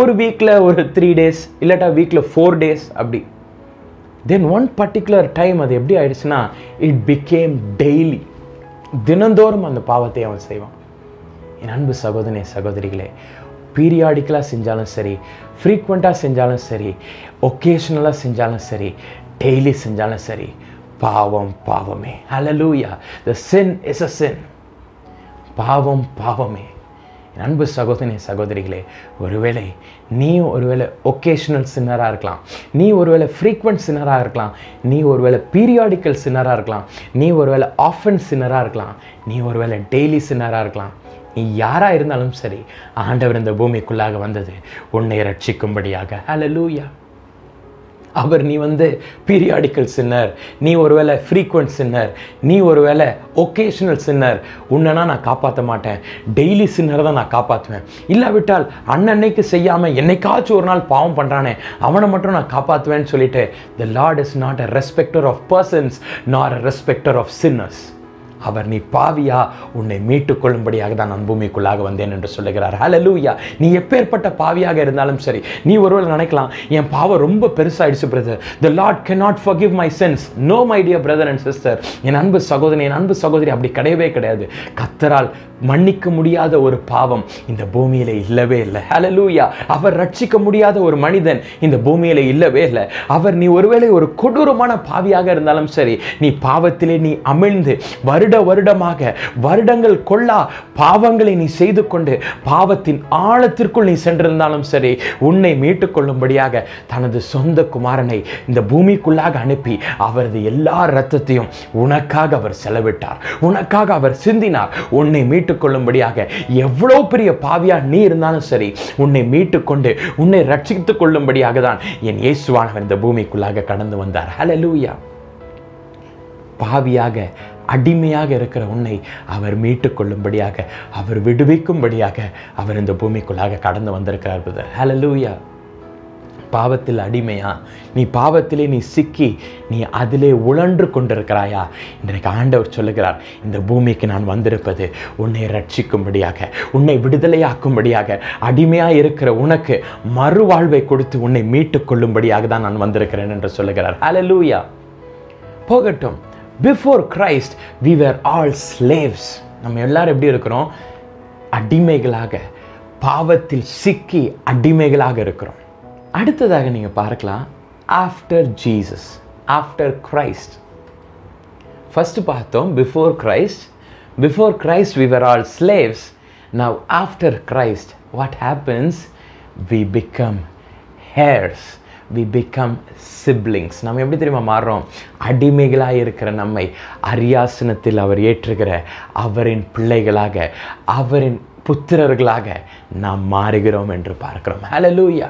ஒரு வீக்கில் ஒரு 3 days, இல்லாட்டா வீக்கில் 4 days, அப்படி. தென் ஒன் பர்டிகுலர் டைம் அது எப்படி ஆயிடுச்சுன்னா, இட் பிகேம் டெய்லி, தினந்தோறும் அந்த பாவத்தை அவன் செய்வான். என் அன்பு சகோதரனே, சகோதரிகளே, பீரியாடிக்கலாக செஞ்சாலும் சரி, ஃப்ரீக்வெண்ட்டாக செஞ்சாலும் சரி, ஒகேஷ்னலாக செஞ்சாலும் சரி, டெய்லி செஞ்சாலும் சரி, பாவம் பாவமே. ஹalleluya. The sin is a sin. பாவம் பாவமே. என் அன்பு சகோதரனே, சகோதரிகளே, ஒருவேளை நீ ஒருவேளை ஒகேஷ்னல் சின்னராக இருக்கலாம், நீ ஒருவேளை ஃப்ரீக்வெண்ட் சின்னராக இருக்கலாம், நீ ஒருவேளை பீரியாடிக்கல் சின்னராக இருக்கலாம், நீ ஒருவேளை ஆஃபன் சின்னராக இருக்கலாம், நீ ஒருவேளை டெய்லி சின்னராக இருக்கலாம். நீ யாராக இருந்தாலும் சரி, ஆண்டவர் இந்த பூமிக்குள்ளாக வந்தது உன்னை ரட்சிக்கும்படியாக. ஹalleluya. அவர் நீ வந்து பீரியாடிக்கல் சின்னர், நீ ஒருவேளை ஃப்ரீக்வெண்ட் சின்னர், நீ ஒருவேளை ஒகேஷனல் சின்னர், உன்னைனா நான் காப்பாற்ற மாட்டேன், டெய்லி சின்னர் தான் நான் காப்பாற்றுவேன், இல்லாவிட்டால் அன்னன்னைக்கு செய்யாமல் என்னைக்காச்சும் ஒரு நாள் பாவம் பண்ணுறானே அவனை மட்டும் நான் காப்பாற்றுவேன்னு சொல்லிட்டு, the Lord is not a respecter of persons nor a respecter of sinners. அவர் நீ பாவியா, உன்னை மீட்டுக் கொள்ளும்படியாக தான் நான் பூமிக்குள்ளாக வந்தேன் என்று சொல்லுகிறார். ஹalleluya. நீ எப்பேற்பட்ட பாவியாக இருந்தாலும் சரி, நீ ஒருவேளை நினைக்கலாம், என் பாவம் ரொம்ப பெருசாகிடுச்சு brother, the Lord cannot forgive my sins. No my dear brother and sister, என் அன்பு சகோதரன், என் அன்பு சகோதரி, அப்படி கிடையவே கிடையாது. கர்த்தரால் மன்னிக்க முடியாத ஒரு பாவம் இந்த பூமியில் இல்லவே இல்லை. ஹalleluya. அவர் ரட்சிக்க முடியாத ஒரு மனிதன் இந்த பூமியில் இல்லவே இல்லை. அவர் நீ ஒருவேளை ஒரு கொடூரமான பாவியாக இருந்தாலும் சரி, நீ பாவத்திலே நீ அமிழ்ந்து வருடமாக வருடங்கள் கொள்ளா பாவங்களை நீ செய்து கொண்டு பாவத்தின் ஆழத்திற்குள் நீ சென்றிருந்தாலும் சரி, உன்னை மீட்டுக் கொள்ளும்படியாக தனது சொந்த குமாரனை இந்த பூமிக்குள்ளாக அனுப்பி அவரது எல்லா இரத்தத்தையும் உனக்காக அவர் செலவிட்டார், உனக்காக அவர் சிந்தினார், உன்னை மீட்டுக் கொள்ளும்படியாக. எவ்வளோ பெரிய பாவியா நீ இருந்தாலும் சரி, உன்னை மீட்டுக்கொண்டு உன்னை ரட்சித்துக் கொள்ளும்படியாக தான் என் இயேசுவானவர் இந்த பூமிக்குள்ளாக கடந்து வந்தார். ஹalleluya. பாவியாக அடிமையாக இருக்கிற உன்னை அவர் மீட்டுக் கொள்ளும்படியாக, அவர் விடுவிக்கும்படியாக அவர் இந்த பூமிக்குள்ளாக கடந்து வந்திருக்கிறார் பிரதர். ஹalleluya. பாவத்தில் அடிமையா, நீ பாவத்திலே நீ சிக்கி நீ அதிலே உழன்று கொண்டிருக்கிறாயா? இன்றைக்கு ஆண்டவர் சொல்லுகிறார், இந்த பூமிக்கு நான் வந்திருப்பது உன்னை ரட்சிக்கும்படியாக, உன்னை விடுதலையாக்கும்படியாக, அடிமையாக இருக்கிற உனக்கு மறுவாழ்வை கொடுத்து உன்னை மீட்டுக் கொள்ளும்படியாக தான் நான் வந்திருக்கிறேன் என்று சொல்லுகிறார். ஹalleluya. போகட்டும். Before Christ, we were all slaves. நம்ம எல்லாரும் எப்படி இருக்கிறோம்? அடிமைகளாக, பாவத்தில் சிக்கி அடிமைகளாக இருக்கிறோம். அடுத்ததாக நீங்கள் பார்க்கலாம், after Jesus, after Christ. First pathom, before Christ. Before Christ we were all slaves. Now after Christ, what happens? We become heirs. We become siblings. நாம் எப்படி தெரியுமா மாறோம்? அடிமைகளாக இருக்கிற நம்மை அரியாசனத்தில் அவர் ஏற்றுகிற அவரின் பிள்ளைகளாக, அவரின் புத்திரர்களாக நாம் மாறுகிறோம் என்று பார்க்கிறோம். ஹalleluya.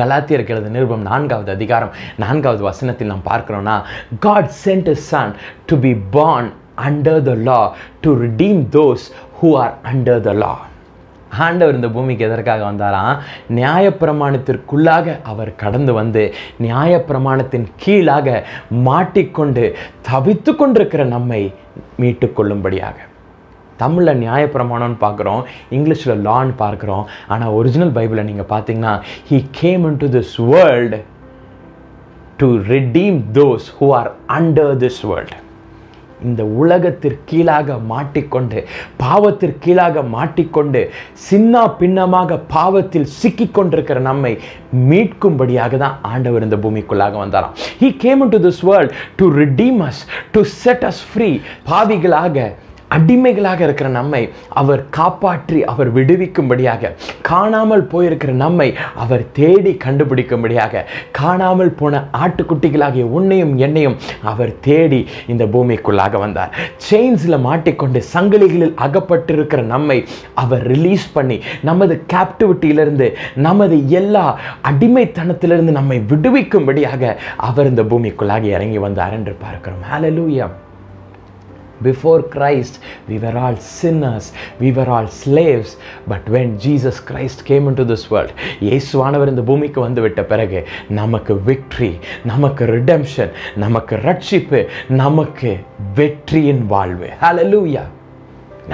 கலாத்தியர்களது நிருபம் 4வது அதிகாரம் 4வது வசனத்தில் நாம் பார்க்கிறோம்னா, God sent his son to be born under the law to redeem those who are under the law. ஆண்டவர் இந்த பூமிக்கு எதற்காக வந்தாராம்? நியாயப்பிரமாணத்திற்குள்ளாக அவர் கடந்து வந்து நியாயப்பிரமாணத்தின் கீழாக மாட்டிக்கொண்டு தவித்து கொண்டிருக்கிற நம்மை மீட்டு கொள்ளும்படியாக. தமிழில் நியாயப்பிரமாணம்னு பார்க்குறோம், இங்கிலீஷில் லான்னு பார்க்குறோம். ஆனால் ஒரிஜினல் பைபிளை நீங்கள் பார்த்தீங்கன்னா, he came into this world to redeem those who are under this world. இந்த உலகத்திற்கீழாக மாட்டிக்கொண்டு, பாவத்திற்கீழாக மாட்டிக்கொண்டு, சின்ன பின்னமாக பாவத்தில் சிக்கி கொண்டிருக்கிற நம்மை மீட்கும்படியாக தான் ஆண்டவர் இந்த பூமிக்குள்ளாக வந்தாராம். He came into this world to redeem us, to set us free. பாவிகளாக அடிமைகளாக இருக்கிற நம்மை அவர் காப்பாற்றி அவர் விடுவிக்கும்படியாக, காணாமல் போயிருக்கிற நம்மை அவர் தேடி கண்டுபிடிக்கும்படியாக, காணாமல் போன ஆட்டுக்குட்டிகளாகிய உன்னையும் என்னையும் அவர் தேடி இந்த பூமிக்குள்ளாக வந்தார். செயின்ஸில் மாட்டிக்கொண்டு சங்கிலிகளில் அகப்பட்டிருக்கிற நம்மை அவர் ரிலீஸ் பண்ணி நமது கேப்டிவிட்டியிலிருந்து, நமது எல்லா அடிமைத்தனத்திலிருந்து நம்மை விடுவிக்கும்படியாக அவர் இந்த பூமிக்குள்ளாக இறங்கி வந்தார் என்று பார்க்கிறோம். ஹalleluya. Before Christ, we were all sinners, we were all slaves. But when Jesus Christ came into this world, இயேசுவானவர் இந்த பூமிக்கு வந்துவிட்ட பிறகு நமக்கு victory, நமக்கு redemption, நமக்கு ரட்சிப்பு, நமக்கு வெற்றியின் வாழ்வு. Hallelujah!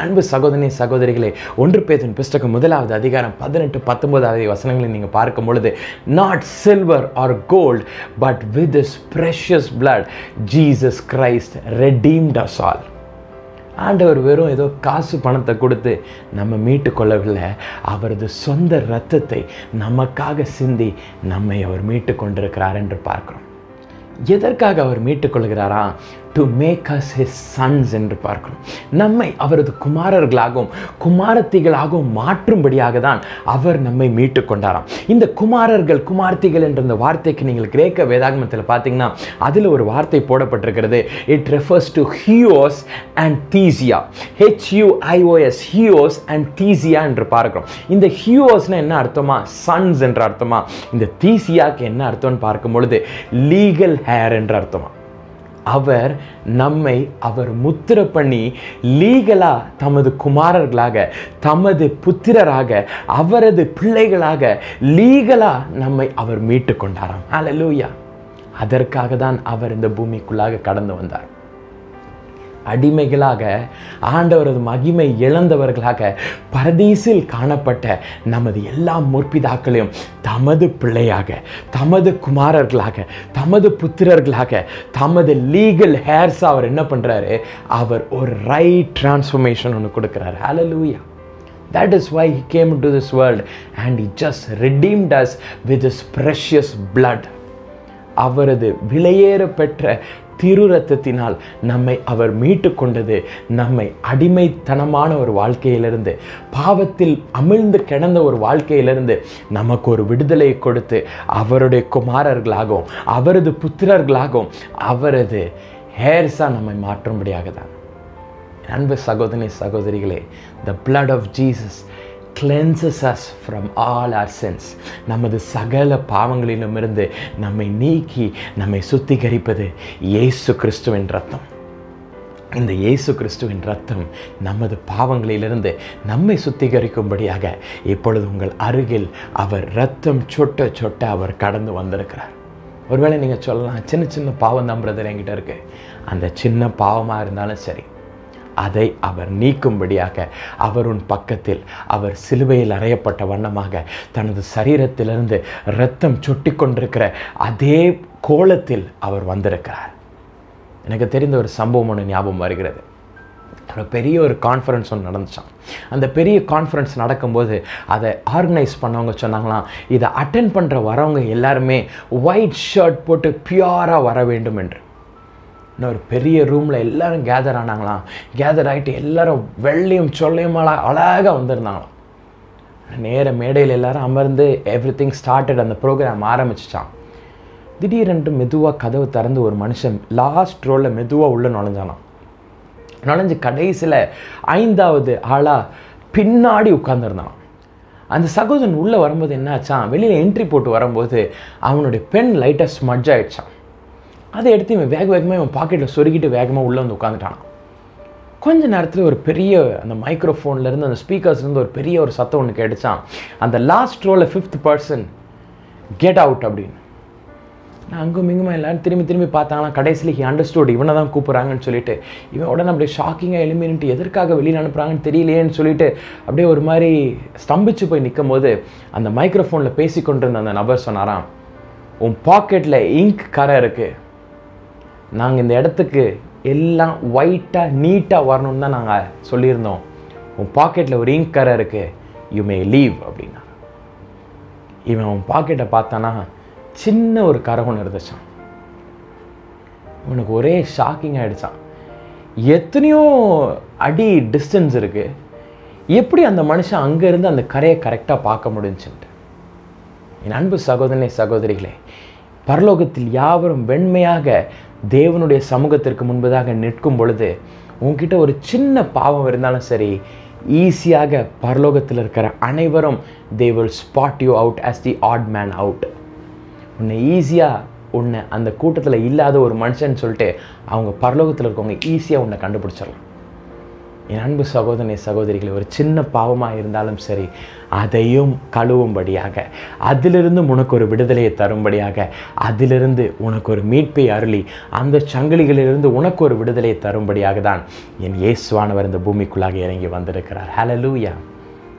அன்பு சகோதரனே சகோதரிகளே, 1 பேதுரு புத்தகம் 1வது அதிகாரம் 18-19 வசனங்களை நீங்கள் பார்க்கும் பொழுது, not silver or gold, but with his precious blood Jesus Christ redeemed us all. ஆண்டவர் வெறும் ஏதோ காசு பணத்தை கொடுத்து நம்ம மீட்டு கொள்ளவில்லை, அவரது சொந்த ரத்தத்தை நமக்காக சிந்தி நம்மை அவர் மீட்டு கொண்டிருக்கிறார் என்று பார்க்கிறோம். எதற்காக அவர் மீட்டுக்கொள்கிறாரா? To make us his sons என்று பார்க்கிறோம். நம்மை அவரது குமாரர்களாகவும் குமாரத்திகளாகவும் மாற்றும்படியாக தான் அவர் நம்மை மீட்டு கொண்டாராம். இந்த குமாரர்கள் குமார்த்திகள் என்ற இந்த வார்த்தைக்கு நீங்கள் கிரேக்க வேதாகமத்தில் பார்த்தீங்கன்னா அதில் ஒரு வார்த்தை போடப்பட்டிருக்கிறது. It refers to huios and huiothesia. HUIOS, huios and தீசியா என்று பார்க்கிறோம். இந்த ஹியோஸ்னா என்ன அர்த்தமா? சன்ஸ் என்ற அர்த்தமா? இந்த தீசியாக்கு என்ன அர்த்தம்னு பார்க்கும் பொழுது லீகல் ஹேர் என்ற அர்த்தமா? அவர் நம்மை அவர் முத்திர பண்ணி லீகலாக தமது குமாரர்களாக, தமது புத்திரராக, அவரது பிள்ளைகளாக லீகலாக நம்மை அவர் மீட்டு கொண்டாராம். ஹalleluya. அதற்காக தான் அவர் இந்த பூமிக்குள்ளாக கடந்து வந்தார். அடிமைகளாக, ஆண்டவரது மகிமை இழந்தவர்களாக, பரதீசில் காணப்பட்ட நமது எல்லா முற்பிதாக்களையும் தமது பிள்ளையாக, தமது குமாரர்களாக, தமது புத்திரர்களாக, தமது லீகல் ஹேர்ஸ் அவர் என்ன பண்ணுறாரு? அவர் ஒரு ரைட் டிரான்ஸ்ஃபர்மேஷன் ஒன்று கொடுக்குறாரு. ஹalleluya. That is why he came into this world and he just redeemed us with his precious blood. அவரது விலையேற பெற்ற திரு ரத்தத்தினால் நம்மை அவர் மீட்டு கொண்டது நம்மை அடிமைத்தனமான ஒரு வாழ்க்கையிலிருந்து, பாவத்தில் அமிழ்ந்து கிடந்த ஒரு வாழ்க்கையிலிருந்து நமக்கு ஒரு விடுதலை கொடுத்து அவருடைய குமாரர்களாகவும் அவரது புத்திரர்களாகவும் அவரது ஹேர்ஸாக நம்மை மாற்றும்படியாக தான். அன்பு சகோதரனே சகோதரிகளே, the blood of Jesus cleanses us from all our sins. நமது சகல பாவங்களிலுமிருந்து நம்மை நீக்கி நம்மை சுத்திகரிப்பது இயேசு கிறிஸ்துவின் ரத்தம். இந்த இயேசு கிறிஸ்துவின் ரத்தம் நமது பாவங்களிலிருந்து நம்மை சுத்திகரிக்கும்படியாக இப்பொழுது உங்கள் அருகில் அவர் ரத்தம் சொட்ட சொட்ட அவர் கடந்து வந்திருக்கிறார். ஒருவேளை நீங்கள் சொல்லலாம், சின்ன சின்ன பாவம் நம்புறது என்கிட்ட இருக்குது, அந்த சின்ன பாவமாக இருந்தாலும் சரி, அதை அவர் நீக்கும்படியாக அவர் உன் பக்கத்தில் அவர் சிலுவையில் அறையப்பட்ட வண்ணமாக தனது சரீரத்திலிருந்து இரத்தம் சொட்டி கொண்டிருக்கிற அதே கோலத்தில் அவர் வந்திருக்கிறார். எனக்கு தெரிந்த ஒரு சம்பவம் ஒன்று ஞாபகம் வருகிறது. ஒரு பெரிய ஒரு கான்ஃபரன்ஸ் ஒன்று நடந்துச்சான். அந்த பெரிய கான்ஃபரன்ஸ் நடக்கும்போது அதை ஆர்கனைஸ் பண்ணவங்க சொன்னாங்களாம், இதை அட்டென்ட் பண்ணுற வரவங்க எல்லாருமே ஒயிட் ஷர்ட் போட்டு பியூராக வர வேண்டும் என்று. இன்னும் ஒரு பெரிய ரூமில் எல்லோரும் கேதர் ஆனாங்களாம். கேதர் ஆகிட்டு எல்லோரும் வெள்ளையும் சொல்லையும் அழகாக வந்திருந்தாங்களாம். நேர மேடையில் எல்லோரும் அமர்ந்து எவ்ரி திங் ஸ்டார்டட், அந்த ப்ரோக்ராம் ஆரம்பிச்சிச்சான். திடீரென்று மெதுவாக கதவு திறந்து ஒரு மனுஷன் லாஸ்ட் ரோவில் மெதுவாக உள்ளே நுழைஞ்சானாம். நுழைஞ்சு கடைசியில் 5வது ஆளாக பின்னாடி உட்கார்ந்துருந்தான். அந்த சகோதரன் உள்ளே வரும்போது என்ன ஆச்சான், வெளியில் என்ட்ரி போட்டு வரும்போது அவனுடைய பென் லைட்டாக ஸ்மட்ஜ் ஆகிடுச்சான். அதை எடுத்து இவன் வேகமாக இவன் பாக்கெட்டில் சொருக்கிட்டு வேகமாக உள்ளே வந்து உட்காந்துட்டானான். கொஞ்ச நேரத்தில் ஒரு பெரிய அந்த மைக்ரோஃபோன்லேருந்து அந்த ஸ்பீக்கர்ஸ்லேருந்து ஒரு பெரிய ஒரு சத்தம் ஒன்று கேட்டுச்சான். அந்த லாஸ்ட் ரோவில் 5th person கெட் அவுட் அப்படின்னு. நான் அங்கும் இங்குமா எல்லாரும் திரும்பி திரும்பி பார்த்தாங்கன்னா கடைசியில் ஹி அண்டர்ஸ்டூட், இவனை தான் கூப்பிட்றாங்கன்னு சொல்லிட்டு இவன் உடனே அப்படியே ஷாக்கிங்காக எலிமினிட்டு எதற்காக வெளியில் அனுப்புகிறாங்கன்னு தெரியலையேன்னு சொல்லிட்டு அப்படியே ஒரு மாதிரி ஸ்தம்பிச்சு போய் நிற்கும் போது அந்த மைக்ரோஃபோனில் பேசி கொண்டிருந்த அந்த நபர் சொன்னாராம், உன் பாக்கெட்டில் இங்க் கரை இருக்குது, நாங்கள் இந்த இடத்துக்கு எல்லாம் ஒயிட்டாக நீட்டாக வரணும்னு தான் நாங்கள் சொல்லியிருந்தோம், உன் பாக்கெட்டில் ஒரு இங்க் கரை இருக்குது, யூ மே லீவ் அப்படின்னா. இவன் உன் பாக்கெட்டை பார்த்தானா சின்ன ஒரு கரகம் இருந்துச்சான். உனக்கு ஒரே ஷாக்கிங் ஆகிடுச்சான். எத்தனையோ அடி டிஸ்டன்ஸ் இருக்குது, எப்படி அந்த மனுஷன் அங்கேருந்து அந்த கரையை கரெக்டாக பார்க்க முடிஞ்சுன்ட்டு. என் அன்பு சகோதரனே சகோதரிகளே, பரலோகத்தில் யாவரும் வெண்மையாக தேவனுடைய சமூகத்திற்கு முன்பதாக நிற்கும் பொழுது உங்ககிட்ட ஒரு சின்ன பாவம் இருந்தாலும் சரி, ஈஸியாக பரலோகத்தில் இருக்கிற அனைவரும் they will spot you out as the odd man out. உன்னை ஈஸியாக உன்னை அந்த கூட்டத்தில் இல்லாத ஒரு மனுஷன்னு சொல்லிட்டு அவங்க பரலோகத்தில் இருக்கவங்க ஈஸியாக உன்னை கண்டுபிடிச்சிடலாம். என் அன்பு சகோதரனே சகோதரிகளை, ஒரு சின்ன பாவமாக இருந்தாலும் சரி அதையும் கழுவும்படியாக, அதிலிருந்து உனக்கு ஒரு விடுதலையை தரும்படியாக, அதிலிருந்து உனக்கு ஒரு மீட்பை அருளி அந்த சங்கிலிகளிலிருந்து உனக்கு ஒரு விடுதலையை தரும்படியாக தான் என் இயேசுவானவர் இந்த பூமிக்குள்ளாக இறங்கி வந்திருக்கிறார். ஹல்லேலூயா.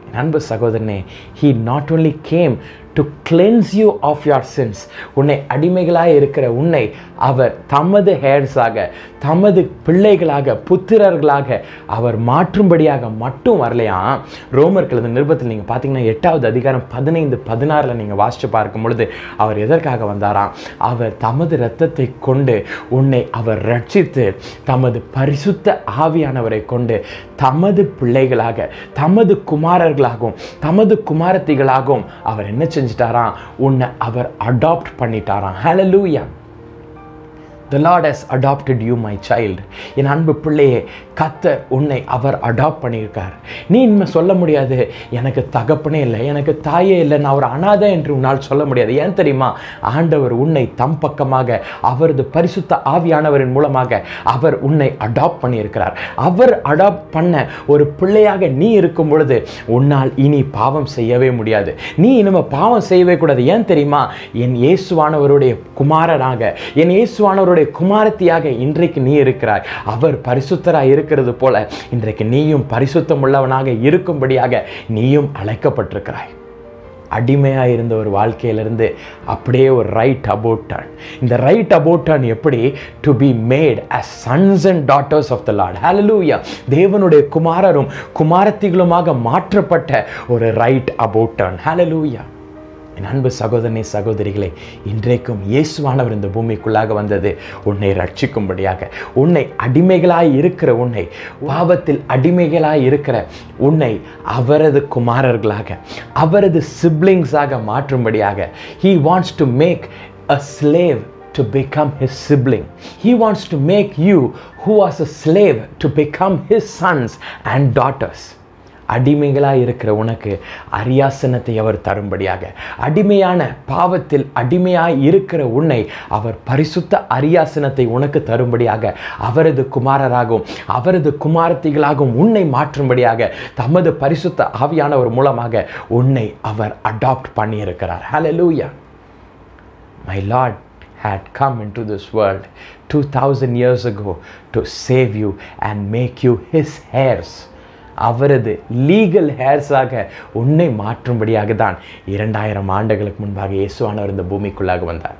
என் அன்பு சகோதரனே, he not only came to cleanse you of your sins, உன்னை அடிமைகளாக இருக்கிற உன்னை அவர் தமது heirs ஆக, தமது பிள்ளைகளாக, புத்திரர்களாக அவர் மாற்றும்படியாக மட்டும் வரலையா. ரோமர் கழுத நிருபத்தில் நீங்கள் பார்த்தீங்கன்னா 8வது அதிகாரம் 15-16 நீங்கள் வாசித்து பார்க்கும் பொழுது அவர் எதற்காக வந்தாராம், அவர் தமது இரத்தத்தை கொண்டு உன்னை அவர் ரட்சித்து தமது பரிசுத்த ஆவியானவரை கொண்டு தமது பிள்ளைகளாக, தமது குமாரர்களாகவும் தமது குமாரத்திகளாகவும் அவர் என்ன செஞ்சிட்டாராம், உன்னை அவர் அடாப்ட் பண்ணிட்டாராம். Hallelujah. The Lord has adopted you, my child. என் அன்பு பிள்ளையே, கர்த்தர் உன்னை அவர் அடாப்ட் பண்ணியிருக்கார். நீ இனிமேல் சொல்ல முடியாது எனக்கு தகப்பனே இல்லை, எனக்கு தாயே இல்லை, நான் ஒரு அனாதை என்று உன்னால் சொல்ல முடியாது. ஏன் தெரியுமா, ஆண்டவர் உன்னை தம் பக்கமாக அவரது பரிசுத்த ஆவியானவரின் மூலமாக அவர் உன்னை அடாப்ட் பண்ணியிருக்கிறார். அவர் அடாப்ட் பண்ண ஒரு பிள்ளையாக நீ இருக்கும் பொழுது உன்னால் இனி பாவம் செய்யவே முடியாது, நீ இனிமேல் பாவம் செய்யவே கூடாது. ஏன் தெரியுமா, என் இயேசுவானவருடைய குமாரனாக, என் இயேசுவானவருடைய குமாரத்தியாக இன்றைக்கு நீ இருக்கிறாய். அவர் பரிசுத்தராய் இருக்கிறது போல இன்றைக்கு நீயும் பரிசுத்தம் உள்ளவனாக இருக்கும்படியாக நீயும் அழைக்கப்பட்டிருக்கிறாய். அடிமையாக இருந்த ஒரு வாழ்க்கையிலிருந்து அப்படியே ஒரு ரைட் அபவுட் டர்ன். இந்த ரைட் அபவுட் டர்ன் எப்படி, to be made as sons and daughters of the Lord. Hallelujah. தேவனுடைய குமாரரும் குமாரத்திகளுமாக மாற்றப்பட்ட ஒரு ரைட் அபவுட் டர்ன். ஹல்லேலூயா. என் அன்பு சகோதரனே சகோதரிகளே, இன்றைக்கும் இயேசுவானவர் இந்த பூமிக்குள்ளாக வந்தது உன்னை ரட்சிக்கும்படியாக, உன்னை அடிமைகளாய் இருக்கிற உன்னை, பாவத்தில் அடிமைகளாய் இருக்கிற உன்னை அவரது குமாரர்களாக, அவரது சிப்ளிங்ஸாக மாற்றும்படியாக. He wants to make a slave to become his sibling. He wants to make you who was a slave to become his sons and daughters. அடிமைகளாக இருக்கிற உனக்கு அரியாசனத்தை அவர் தரும்படியாக, அடிமையான பாவத்தில் அடிமையாய் இருக்கிற உன்னை அவர் பரிசுத்த அரியாசனத்தை உனக்கு தரும்படியாக, அவரது குமாரராகவும் அவரது குமாரத்திகளாகவும் உன்னை மாற்றும்படியாக தமது பரிசுத்த ஆவியானவர் மூலமாக உன்னை அவர் அடாப்ட் பண்ணியிருக்கிறார். Hallelujah. My Lord had come into this world 2000 years ago to save you and make you his heirs. அவரது லீகல் ஹேர்ஸாக உன்னை மாற்றும்படியாக தான் 2000 ஆண்டுகளுக்கு முன்பாக இயேசுவானவர் இந்த பூமிக்குள்ளாக வந்தார்.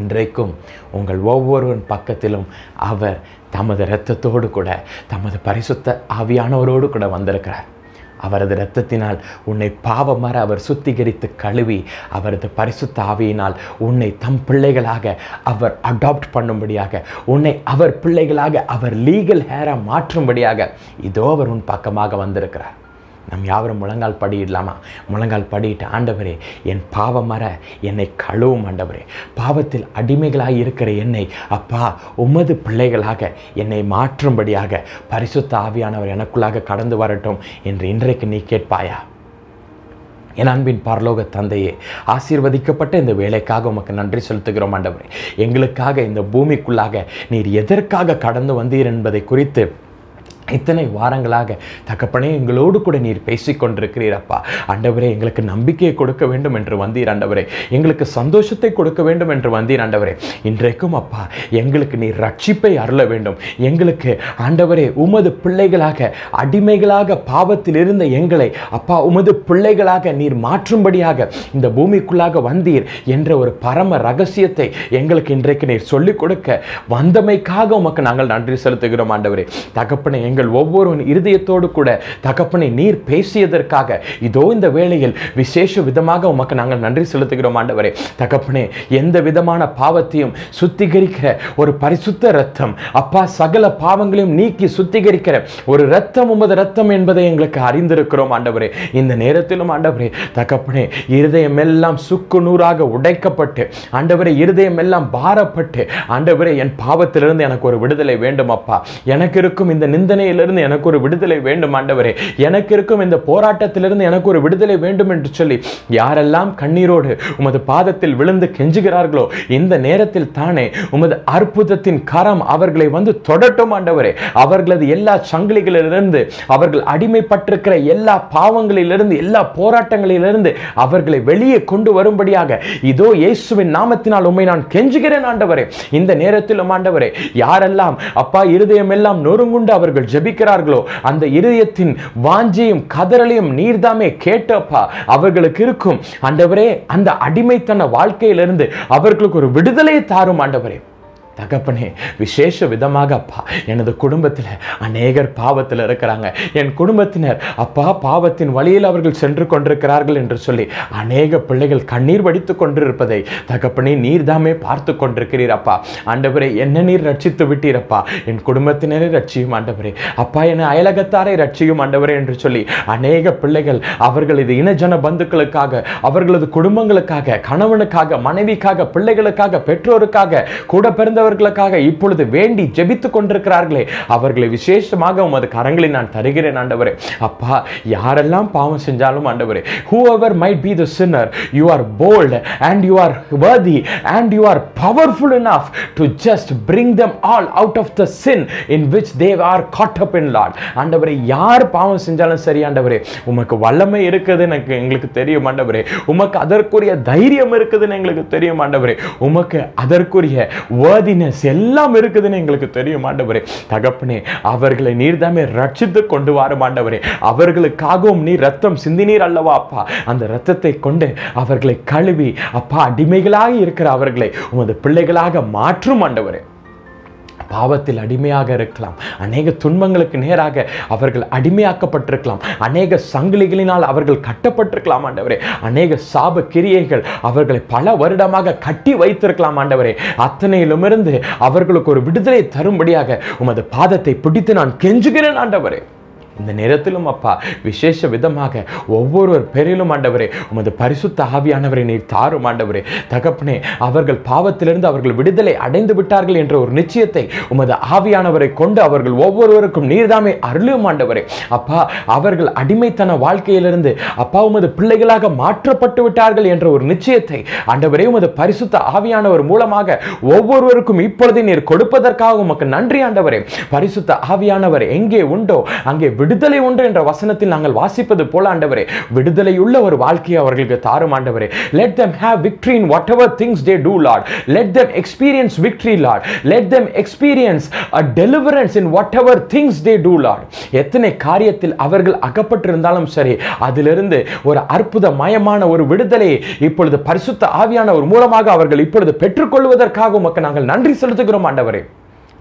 இன்றைக்கும் உங்கள் ஒவ்வொருவன் பக்கத்திலும் அவர் தமது இரத்தத்தோடு கூட தமது பரிசுத்த ஆவியானவரோடு கூட வந்திருக்கிறார். அவரது இரத்தத்தினால் உன்னை பாவமற அவர் சுத்திகரித்து கழுவி அவரது பரிசுத்த ஆவியினால் உன்னை தம் பிள்ளைகளாக அவர் அடாப்ட் பண்ணும்படியாக உன்னை அவர் பிள்ளைகளாக அவர் லீகல் ஹேராக மாற்றும்படியாக இதோ அவர் உன் பக்கமாக வந்திருக்கிறார். நம் யாவரும் முழங்கால் படியிடலாமா? முழங்கால் படியிட்டு, ஆண்டவரே என் பாவமற என்னை கழுவும் ஆண்டவரே, பாவத்தில் அடிமைகளாக இருக்கிற என்னை அப்பா உமது பிள்ளைகளாக என்னை மாற்றும்படியாக பரிசுத்த ஆவியானவர் எனக்குள்ளாக கடந்து வரட்டும் என்று இன்றைக்கு நீ கேட்பாயா? என் அன்பின் பரலோக தந்தையே, ஆசீர்வதிக்கப்பட்ட இந்த வேலைக்காக உமக்கு நன்றி செலுத்துகிறோம் ஆண்டவரே. எங்களுக்காக இந்த பூமிக்குள்ளாக நீர் எதற்காக கடந்து வந்தீர் என்பதை குறித்து இத்தனை வாரங்களாக தகப்பனே எங்களோடு கூட நீர் பேசிக்கொண்டிருக்கிறீரப்பா. ஆண்டவரே எங்களுக்கு நம்பிக்கையை கொடுக்க வேண்டும் என்று வந்தீர் ஆண்டவரே, எங்களுக்கு சந்தோஷத்தை கொடுக்க வேண்டும் என்று வந்தீர் ஆண்டவரே. இன்றைக்கும் அப்பா எங்களுக்கு நீர் ரட்சிப்பை அருள வேண்டும். எங்களுக்கு ஆண்டவரே உமது பிள்ளைகளாக அடிமைகளாக பாவத்தில் இருந்த எங்களை அப்பா உமது பிள்ளைகளாக நீர் மாற்றும்படியாக இந்த பூமிக்குள்ளாக வந்தீர் என்ற ஒரு பரம ரகசியத்தை எங்களுக்கு இன்றைக்கு நீர் சொல்லிக் கொடுக்க வந்தமைக்காக உமக்கு நாங்கள் நன்றி செலுத்துகிறோம் ஆண்டவரே. தகப்பனே எங்கள் ஒவ்வொருவன் இருதயத்தோடு கூட தகப்பனை நீர் பேசியதற்காக இதோ இந்த வேளையில் விசேஷ விதமாக உமக்கு நாங்கள் நன்றி செலுத்துகிறோம் ஆண்டவரே. தகப்பனே எந்த விதமான பாவத்தையும் சுத்திகரிக்கிற ஒரு பரிசுத்த ரத்தம் அப்பா, சகல பாவங்களையும் நீக்கி சுத்திகரிக்கிற ஒரு ரத்தம் உமது ரத்தம் என்பதை எங்களுக்கு அறிந்திருக்கிறோம் ஆண்டவரே. இந்த நேரத்திலும் ஆண்டவரே தகப்பனே இருதயம் எல்லாம் சுக்கு நூறாக உடைக்கப்பட்டு ஆண்டவரே இருதயம் எல்லாம் பாரப்பட்டு ஆண்டவரே என் பாவத்திலிருந்து எனக்கு ஒரு விடுதலை வேண்டும் அப்பா. எனக்கு இருக்கும் இந்த நிந்தனை இருந்து எனக்கு ஒரு விடுதலை வேண்டும் ஆண்டவரே. எனக்கு இருக்கும் இந்த போராட்டத்திலிருந்து எனக்கு ஒரு விடுதலை வேண்டும் என்று சொல்லி யாரெல்லாம் கண்ணீரோடு உமது பாதத்தில் விழுந்து கெஞ்சுகிறார்களோ இந்த நேரத்தில் தானே உமது அற்புதத்தின் கரம் அவர்களை வந்து தொடட்டும் ஆண்டவரே. அவர்களது எல்லா சங்கிலிகளிலிருந்து, அவர்கள் அடிமைப்பட்டிருக்கிற எல்லா பாவங்களிலிருந்து, எல்லா போராட்டங்களிலிருந்து அவர்களை வெளியே கொண்டு வரும்படியாக இதோ இயேசுவின் நாமத்தினால் உம்மை நான் கெஞ்சுகிறேன் ஆண்டவரே. இந்த நேரத்திலும் ஆண்டவரே யாரெல்லாம் அப்பா இருதயம் எல்லாம் நொறுங்குண்டு அவர்கள் ஜெபிக்கிறார்களோ அந்த இதயத்தின் வாஞ்சையும் கதறலையும் நீர்தாமே கேட்டப்பா அவர்களுக்கு இருக்கும் ஆண்டவரே அந்த அடிமைத்தன வாழ்க்கையிலிருந்து அவர்களுக்கு ஒரு விடுதலை தாரும் ஆண்டவரே. தகப்பனே விசேஷ விதமாக அப்பா எனது குடும்பத்தில் அநேகர் பாவத்தில் இருக்கிறாங்க, என் குடும்பத்தினர் அப்பா பாவத்தின் வழியில் அவர்கள் சென்று கொண்டிருக்கிறார்கள் என்று சொல்லி அநேக பிள்ளைகள் கண்ணீர் வடித்து கொண்டிருப்பதை தகப்பனே நீர்தாமே பார்த்து கொண்டிருக்கிறீர் அப்பா. ஆண்டவரே என்ன நீர் ரட்சித்து விட்டீரப்பா, என் குடும்பத்தினரை ரட்சியும் ஆண்டவரே, அப்பா என அயலகத்தாரை ரட்சியும் ஆண்டவரே என்று சொல்லி அநேக பிள்ளைகள் அவர்களது இனஜன பந்துக்களுக்காக, அவர்களது குடும்பங்களுக்காக, கணவனுக்காக, மனைவிக்காக, பிள்ளைகளுக்காக, பெற்றோருக்காக, கூட பிறந்த அவர்களுக்காக இப்பொழுது வேண்டி ஜெபித்துக் கொண்டிருக்கிறார்களே அவர்களை விசேஷமாக உமது கரங்களை நான் தருகிறேன் ஆண்டவரே. அப்பா யாரெல்லாம் பாவம் செஞ்சாலும் ஆண்டவரே, whoever might be the sinner, you are bold and you are worthy and you are powerful enough to just bring them all out of the sin in which they are caught up in, Lord. ஆண்டவரே யார் பாவம் செஞ்சாலும் சரி ஆண்டவரே உமக்கு வல்லமை இருக்குதுன்னு எங்களுக்கு தெரியும் ஆண்டவரே, உமக்கு அதற்குரிய தைரியம் இருக்குதுன்னு எங்களுக்கு தெரியும் ஆண்டவரே, உமக்கு அதற்குரிய எல்லாம் இருக்குதுன்னு எங்களுக்கு தெரியும் ஆண்டவரே. தகப்பனே அவர்களை நீர்தாமே ரட்சித்து கொண்டு வாரும் ஆண்டவரே. அவர்களுக்காகவும் நீ ரத்தம் சிந்தினீர் அல்லவா அப்பா, அந்த ரத்தத்தை கொண்டு அவர்களை கழுவி அப்பா அடிமைகளாக இருக்கிற அவர்களை உமது பிள்ளைகளாக மாற்றும் ஆண்டவரே. பாவத்தில் அடிமையாக இருக்கலாம், அநேக துன்பங்களுக்கு நேராக அவர்கள் அடிமையாக்கப்பட்டிருக்கலாம், அநேக சங்கிலிகளினால் அவர்கள் கட்டப்பட்டிருக்கலாம் ஆண்டவரே, அநேக சாப கிரியைகள் அவர்களை பல வருடமாக கட்டி வைத்திருக்கலாம் ஆண்டவரே. அத்தனையிலுமிருந்து அவர்களுக்கு ஒரு விடுதலை தரும்படியாக உமது பாதத்தை பிடித்து நான் கெஞ்சுகிறேன் ஆண்டவரே. இந்த நேரத்திலும் அப்பா விசேஷ விதமாக ஒவ்வொருவர் பேரிலும் ஆண்டவரே உமது பரிசுத்த ஆவியானவரை நீர் தாரும் ஆண்டவரே. தகப்பனே அவர்கள் பாவத்திலிருந்து அவர்கள் விடுதலை அடைந்து விட்டார்கள் என்ற ஒரு நிச்சயத்தை உமது ஆவியானவரை கொண்டு அவர்கள் ஒவ்வொருவருக்கும் நீர்தாமே அருளும் ஆண்டவரே. அப்பா அவர்கள் அடிமைத்தன வாழ்க்கையிலிருந்து அப்பா உமது பிள்ளைகளாக மாற்றப்பட்டு விட்டார்கள் என்ற ஒரு நிச்சயத்தை ஆண்டவரே உமது பரிசுத்த ஆவியானவர் மூலமாக ஒவ்வொருவருக்கும் இப்பொழுது நீர் கொடுப்பதற்காக உமக்கு நன்றி ஆண்டவரே. பரிசுத்த ஆவியானவர் எங்கே உண்டோ அங்கே விடுதலை உண்டு என்ற வசனத்தில் நாங்கள் வாசிப்பது போல ஆண்டவரே, விடுதலையுள்ள ஒரு வாழ்க்கையை அவர்களுக்கு தாரும் ஆண்டவரே. Let them have victory in whatever things they do, Lord. Let them experience victory, Lord. Let them experience a deliverance in whatever things they do, Lord. எத்தனை காரியத்தில் அவர்கள் அகப்பட்டிருந்தாலும் சரி, அதிலிருந்து ஒரு அற்புத மயமான ஒரு விடுதலையை இப்பொழுது பரிசுத்த ஆவியானவர் மூலமாக அவர்கள் இப்பொழுது பெற்றுக்கொள்வதற்காக உமக்கு நாங்கள் நன்றி செலுத்துகிறோம் ஆண்டவரே.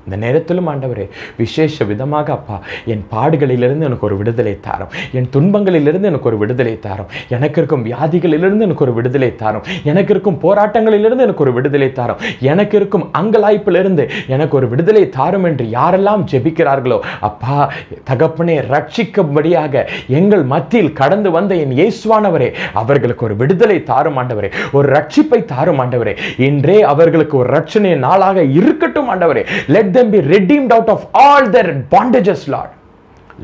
இந்த நேரத்திலும் ஆண்டவரே, விசேஷ விதமாக அப்பா, என் பாடுகளிலிருந்து எனக்கு ஒரு விடுதலை தாரும், என் துன்பங்களிலிருந்து எனக்கு ஒரு விடுதலை தாரும், எனக்கு இருக்கும் வியாதிகளிலிருந்து எனக்கு ஒரு விடுதலை தாரும், எனக்கு இருக்கும் போராட்டங்களிலிருந்து எனக்கு ஒரு விடுதலை தாரும், எனக்கு இருக்கும் அங்கலாய்ப்பிலிருந்து எனக்கு ஒரு விடுதலை தாரும் என்று யாரெல்லாம் ஜெபிக்கிறார்களோ அப்பா தகப்பனே, ரட்சிக்கும்படியாக எங்கள் மத்தியில் கடந்து வந்த என் இயேசுவானவரே, அவர்களுக்கு ஒரு விடுதலை தாரும் ஆண்டவரே, ஒரு ரட்சிப்பை தாரும் ஆண்டவரே. இன்றே அவர்களுக்கு ஒரு ரட்சணை நாளாக இருக்கட்டும் ஆண்டவரே. Let them be redeemed out of all their bondages, Lord.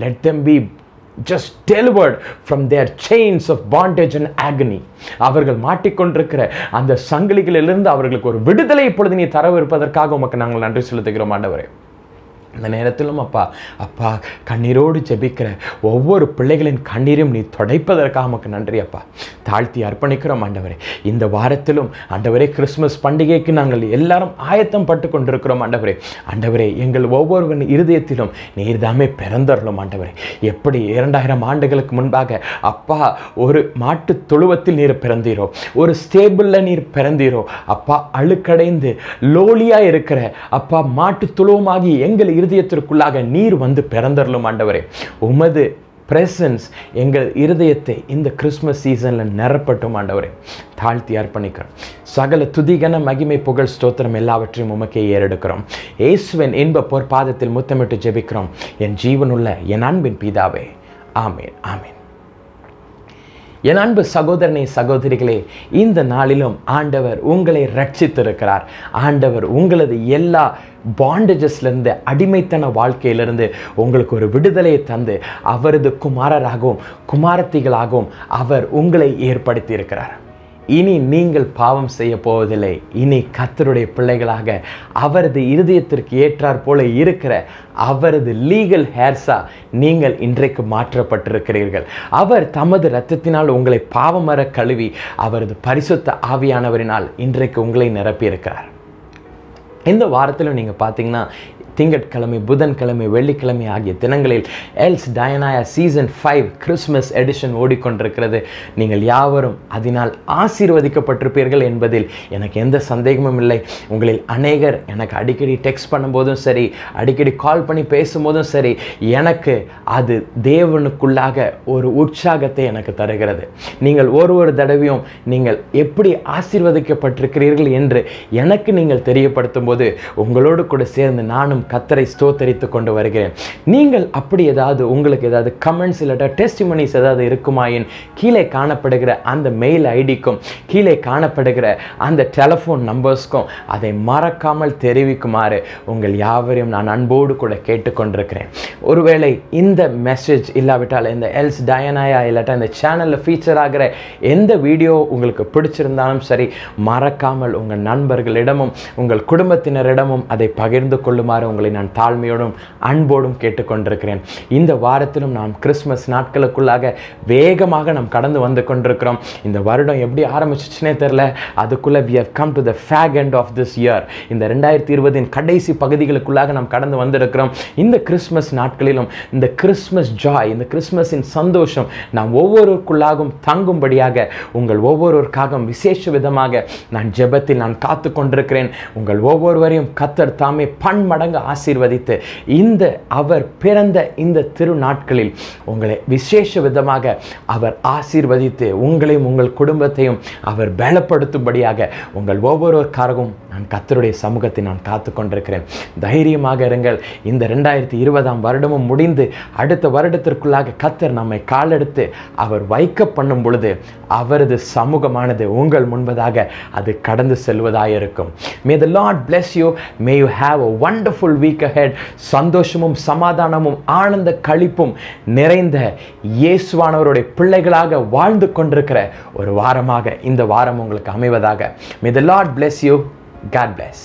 Let them be just delivered from their chains of bondage and agony. அவர்கள் மாட்டிக்கொண்டிருக்கிற அந்த சங்கிலிகளிலிருந்து அவர்களுக்கு ஒரு விடுதலை இப்பொழுது நீ தரவிருப்பதற்காக உமக்கு நாங்கள் நன்றி செலுத்துகிறோம் ஆண்டவரே. இந்த நேரத்திலும் அப்பா அப்பா கண்ணீரோடு ஜெபிக்கிற ஒவ்வொரு பிள்ளைகளின் கண்ணீரும் நீ தொடைப்பதற்காக உமக்கு நன்றி அப்பா, தாழ்த்தி அர்ப்பணிக்கிறோம் ஆண்டவரே. இந்த வாரத்திலும் ஆண்டவரே, கிறிஸ்மஸ் பண்டிகைக்கு நாங்கள் எல்லாரும் ஆயத்தம் பட்டு கொண்டிருக்கிறோம் ஆண்டவரே. ஆண்டவரே, எங்கள் ஒவ்வொருவன் இருதயத்திலும் நீர்தாமே பிறந்தருளும் ஆண்டவரே. எப்படி 2000 ஆண்டுகளுக்கு முன்பாக அப்பா ஒரு மாட்டு தொழுவத்தில் நீர் பிறந்தீரோ, ஒரு ஸ்டேபிளில் நீர் பிறந்தீரோ அப்பா, அழுக்கடைந்து லோலியாக இருக்கிற அப்பா மாட்டு தொழுவமாகி எங்கள் இருதயத்திற்குள்ளாக நீர் வந்து பிறந்தருளும் ஆண்டவரே. உமது பிரசன்ஸ் எங்கள் இருதயத்தை இந்த கிறிஸ்மஸ் சீசனில் நிரப்பட்டும் ஆண்டவரே. தாழ்த்தி அர்ப்பணிக்கிறோம். சகல துதிகன மகிமை புகழ் ஸ்தோத்திரம் எல்லாவற்றையும் உமக்கே ஏறெடுக்கிறோம். இயேசுவின் இன்ப பொற்பாதத்தில் முத்தமிட்டு ஜெபிக்கிறோம் என் ஜீவனுள்ள என் அன்பின் பிதாவே. ஆமேன், ஆமேன். என் அன்பு சகோதரனே சகோதரிகளே, இந்த நாளிலும் ஆண்டவர் உங்களை ரட்சித்திருக்கிறார். ஆண்டவர் உங்களது எல்லா பாண்டேஜஸ்லேருந்து, அடிமைத்தன வாழ்க்கையிலிருந்து உங்களுக்கு ஒரு விடுதலையை தந்து அவரது குமாரராகவும் குமாரத்திகளாகவும் அவர் உங்களை ஏற்படுத்தி இருக்கிறார். இனி நீங்கள் பாவம் செய்ய போவதில்லை. இனி கர்த்தருடைய பிள்ளைகளாக அவரது இருதயத்திற்கு ஏற்றாற் போல இருக்கிற அவரது லீகல் ஹேர்ஸா நீங்கள் இன்றைக்கு மாற்றப்பட்டிருக்கிறீர்கள். அவர் தமது இரத்தத்தினால் உங்களை பாவமற கழுவி அவரது பரிசுத்த ஆவியானவரினால் இன்றைக்கு உங்களை நிரப்பியிருக்கிறார். இந்த வாரத்திலும் நீங்கள் பார்த்தீங்கன்னா திங்கட்கிழமை, புதன்கிழமை, வெள்ளிக்கிழமை ஆகிய தினங்களில் எல்ஸ் டயனாயா சீசன் 5 கிறிஸ்மஸ் எடிஷன் ஓடிக்கொண்டிருக்கிறது. நீங்கள் யாவரும் அதனால் ஆசீர்வதிக்கப்பட்டிருப்பீர்கள் என்பதில் எனக்கு எந்த சந்தேகமும் இல்லை. உங்களில் அநேகர் எனக்கு அடிக்கடி டெக்ஸ்ட் பண்ணும்போதும் சரி, அடிக்கடி கால் பண்ணி பேசும்போதும் சரி, எனக்கு அது தேவனுக்குள்ளாக ஒரு உற்சாகத்தை எனக்கு தருகிறது. நீங்கள் ஒரு தடவையும் நீங்கள் எப்படி ஆசீர்வதிக்கப்பட்டிருக்கிறீர்கள் என்று எனக்கு நீங்கள் தெரியப்படுத்தும் போது உங்களோடு கூட சேர்ந்து நானும் கர்த்தரை ஸ்தோத்தரித்து கொண்டு வருகிறேன். நீங்கள் அப்படி ஏதாவது உங்களுக்கு ஏதாவது கமெண்ட்ஸ் இல்லாட்ட டெஸ்டிமோனிஸ் ஏதாவது இருக்குமாயின் கீழே காணப்படுகிற அந்த மெயில் ஐடிக்கும் கீழே காணப்படுகிற அந்த டெலிஃபோன் நம்பர்ஸ்க்கும் அதை மறக்காமல் தெரிவிக்குமாறு உங்கள் யாவரையும் நான் அன்போடு கூட கேட்டுக்கொண்டிருக்கிறேன். ஒருவேளை இந்த மெசேஜ் இல்லாவிட்டால் இந்த எல்ஸ் டயனாயா இல்லாட்டா இந்த சேனலில் ஃபீச்சர் ஆகிற எந்த வீடியோ உங்களுக்கு பிடிச்சிருந்தாலும் சரி, மறக்காமல் உங்கள் நண்பர்களிடமும் உங்கள் குடும்பத்தினரிடமும் அதை பகிர்ந்து கொள்ளுமாறு உங்களை நான் தாழ்மையோடும் அன்போடும் கேட்டுக்கொண்டிருக்கிறேன். இந்த வாரத்திலும் நாம் கிறிஸ்மஸ் நாட்களுக்குள்ளாக வேகமாக நாம் கடந்து வந்து கொண்டிருக்கிறோம். இந்த வருடம் எப்படி ஆரம்பிச்சிச்சுனே தெரியல, அதுக்குள்ளே we have come to the fag end of this year. இந்த 2020-இன் கடைசி பகுதிகளுக்குள்ளாக நாம் கடந்து வந்திருக்கிறோம். இந்த கிறிஸ்மஸ் நாட்களிலும் இந்த கிறிஸ்மஸ் ஜாய், இந்த கிறிஸ்மஸின் சந்தோஷம் நாம் ஒவ்வொருவருக்குள்ளாகவும் தங்கும்படியாக உங்கள் ஒவ்வொருவருக்காகவும் விசேஷ விதமாக நான் ஜெபத்தில் நான் காத்து கொண்டிருக்கிறேன். உங்கள் ஒவ்வொருவரையும் கர்த்தர் தாமே பன்மடங்கு ஆசீர்வதித்து இந்த அவர் பிறந்த இந்த திருநாட்களில் உங்களை விசேஷ விதமாக அவர் ஆசீர்வதித்து உங்களையும் உங்கள் குடும்பத்தையும் அவர் பலப்படுத்தும்படியாக உங்கள் ஒவ்வொருவருக்காகவும் நான் கர்த்தருடைய சமூகத்தை நான் காத்து கொண்டிருக்கிறேன். தைரியமாக இருங்கள். இந்த 2020-ஆம் வருடமும் முடிந்து அடுத்த வருடத்திற்குள்ளாக கர்த்தர் நம்மை காலெடுத்து அவர் வைக்க பண்ணும் பொழுது அவரது சமூகமானது உங்கள் முன்பதாக அது கடந்து செல்வதாயிருக்கும். May the Lord bless you. May you have a wonderful week ahead. சந்தோஷமும் சமாதானமும் ஆனந்த களிப்பும் நிறைந்த இயேசுவானவருடைய பிள்ளைகளாக வாழ்ந்து கொண்டிருக்கிற ஒரு வாரமாக இந்த வாரம் உங்களுக்கு அமைவதாக. May the Lord bless you. God bless.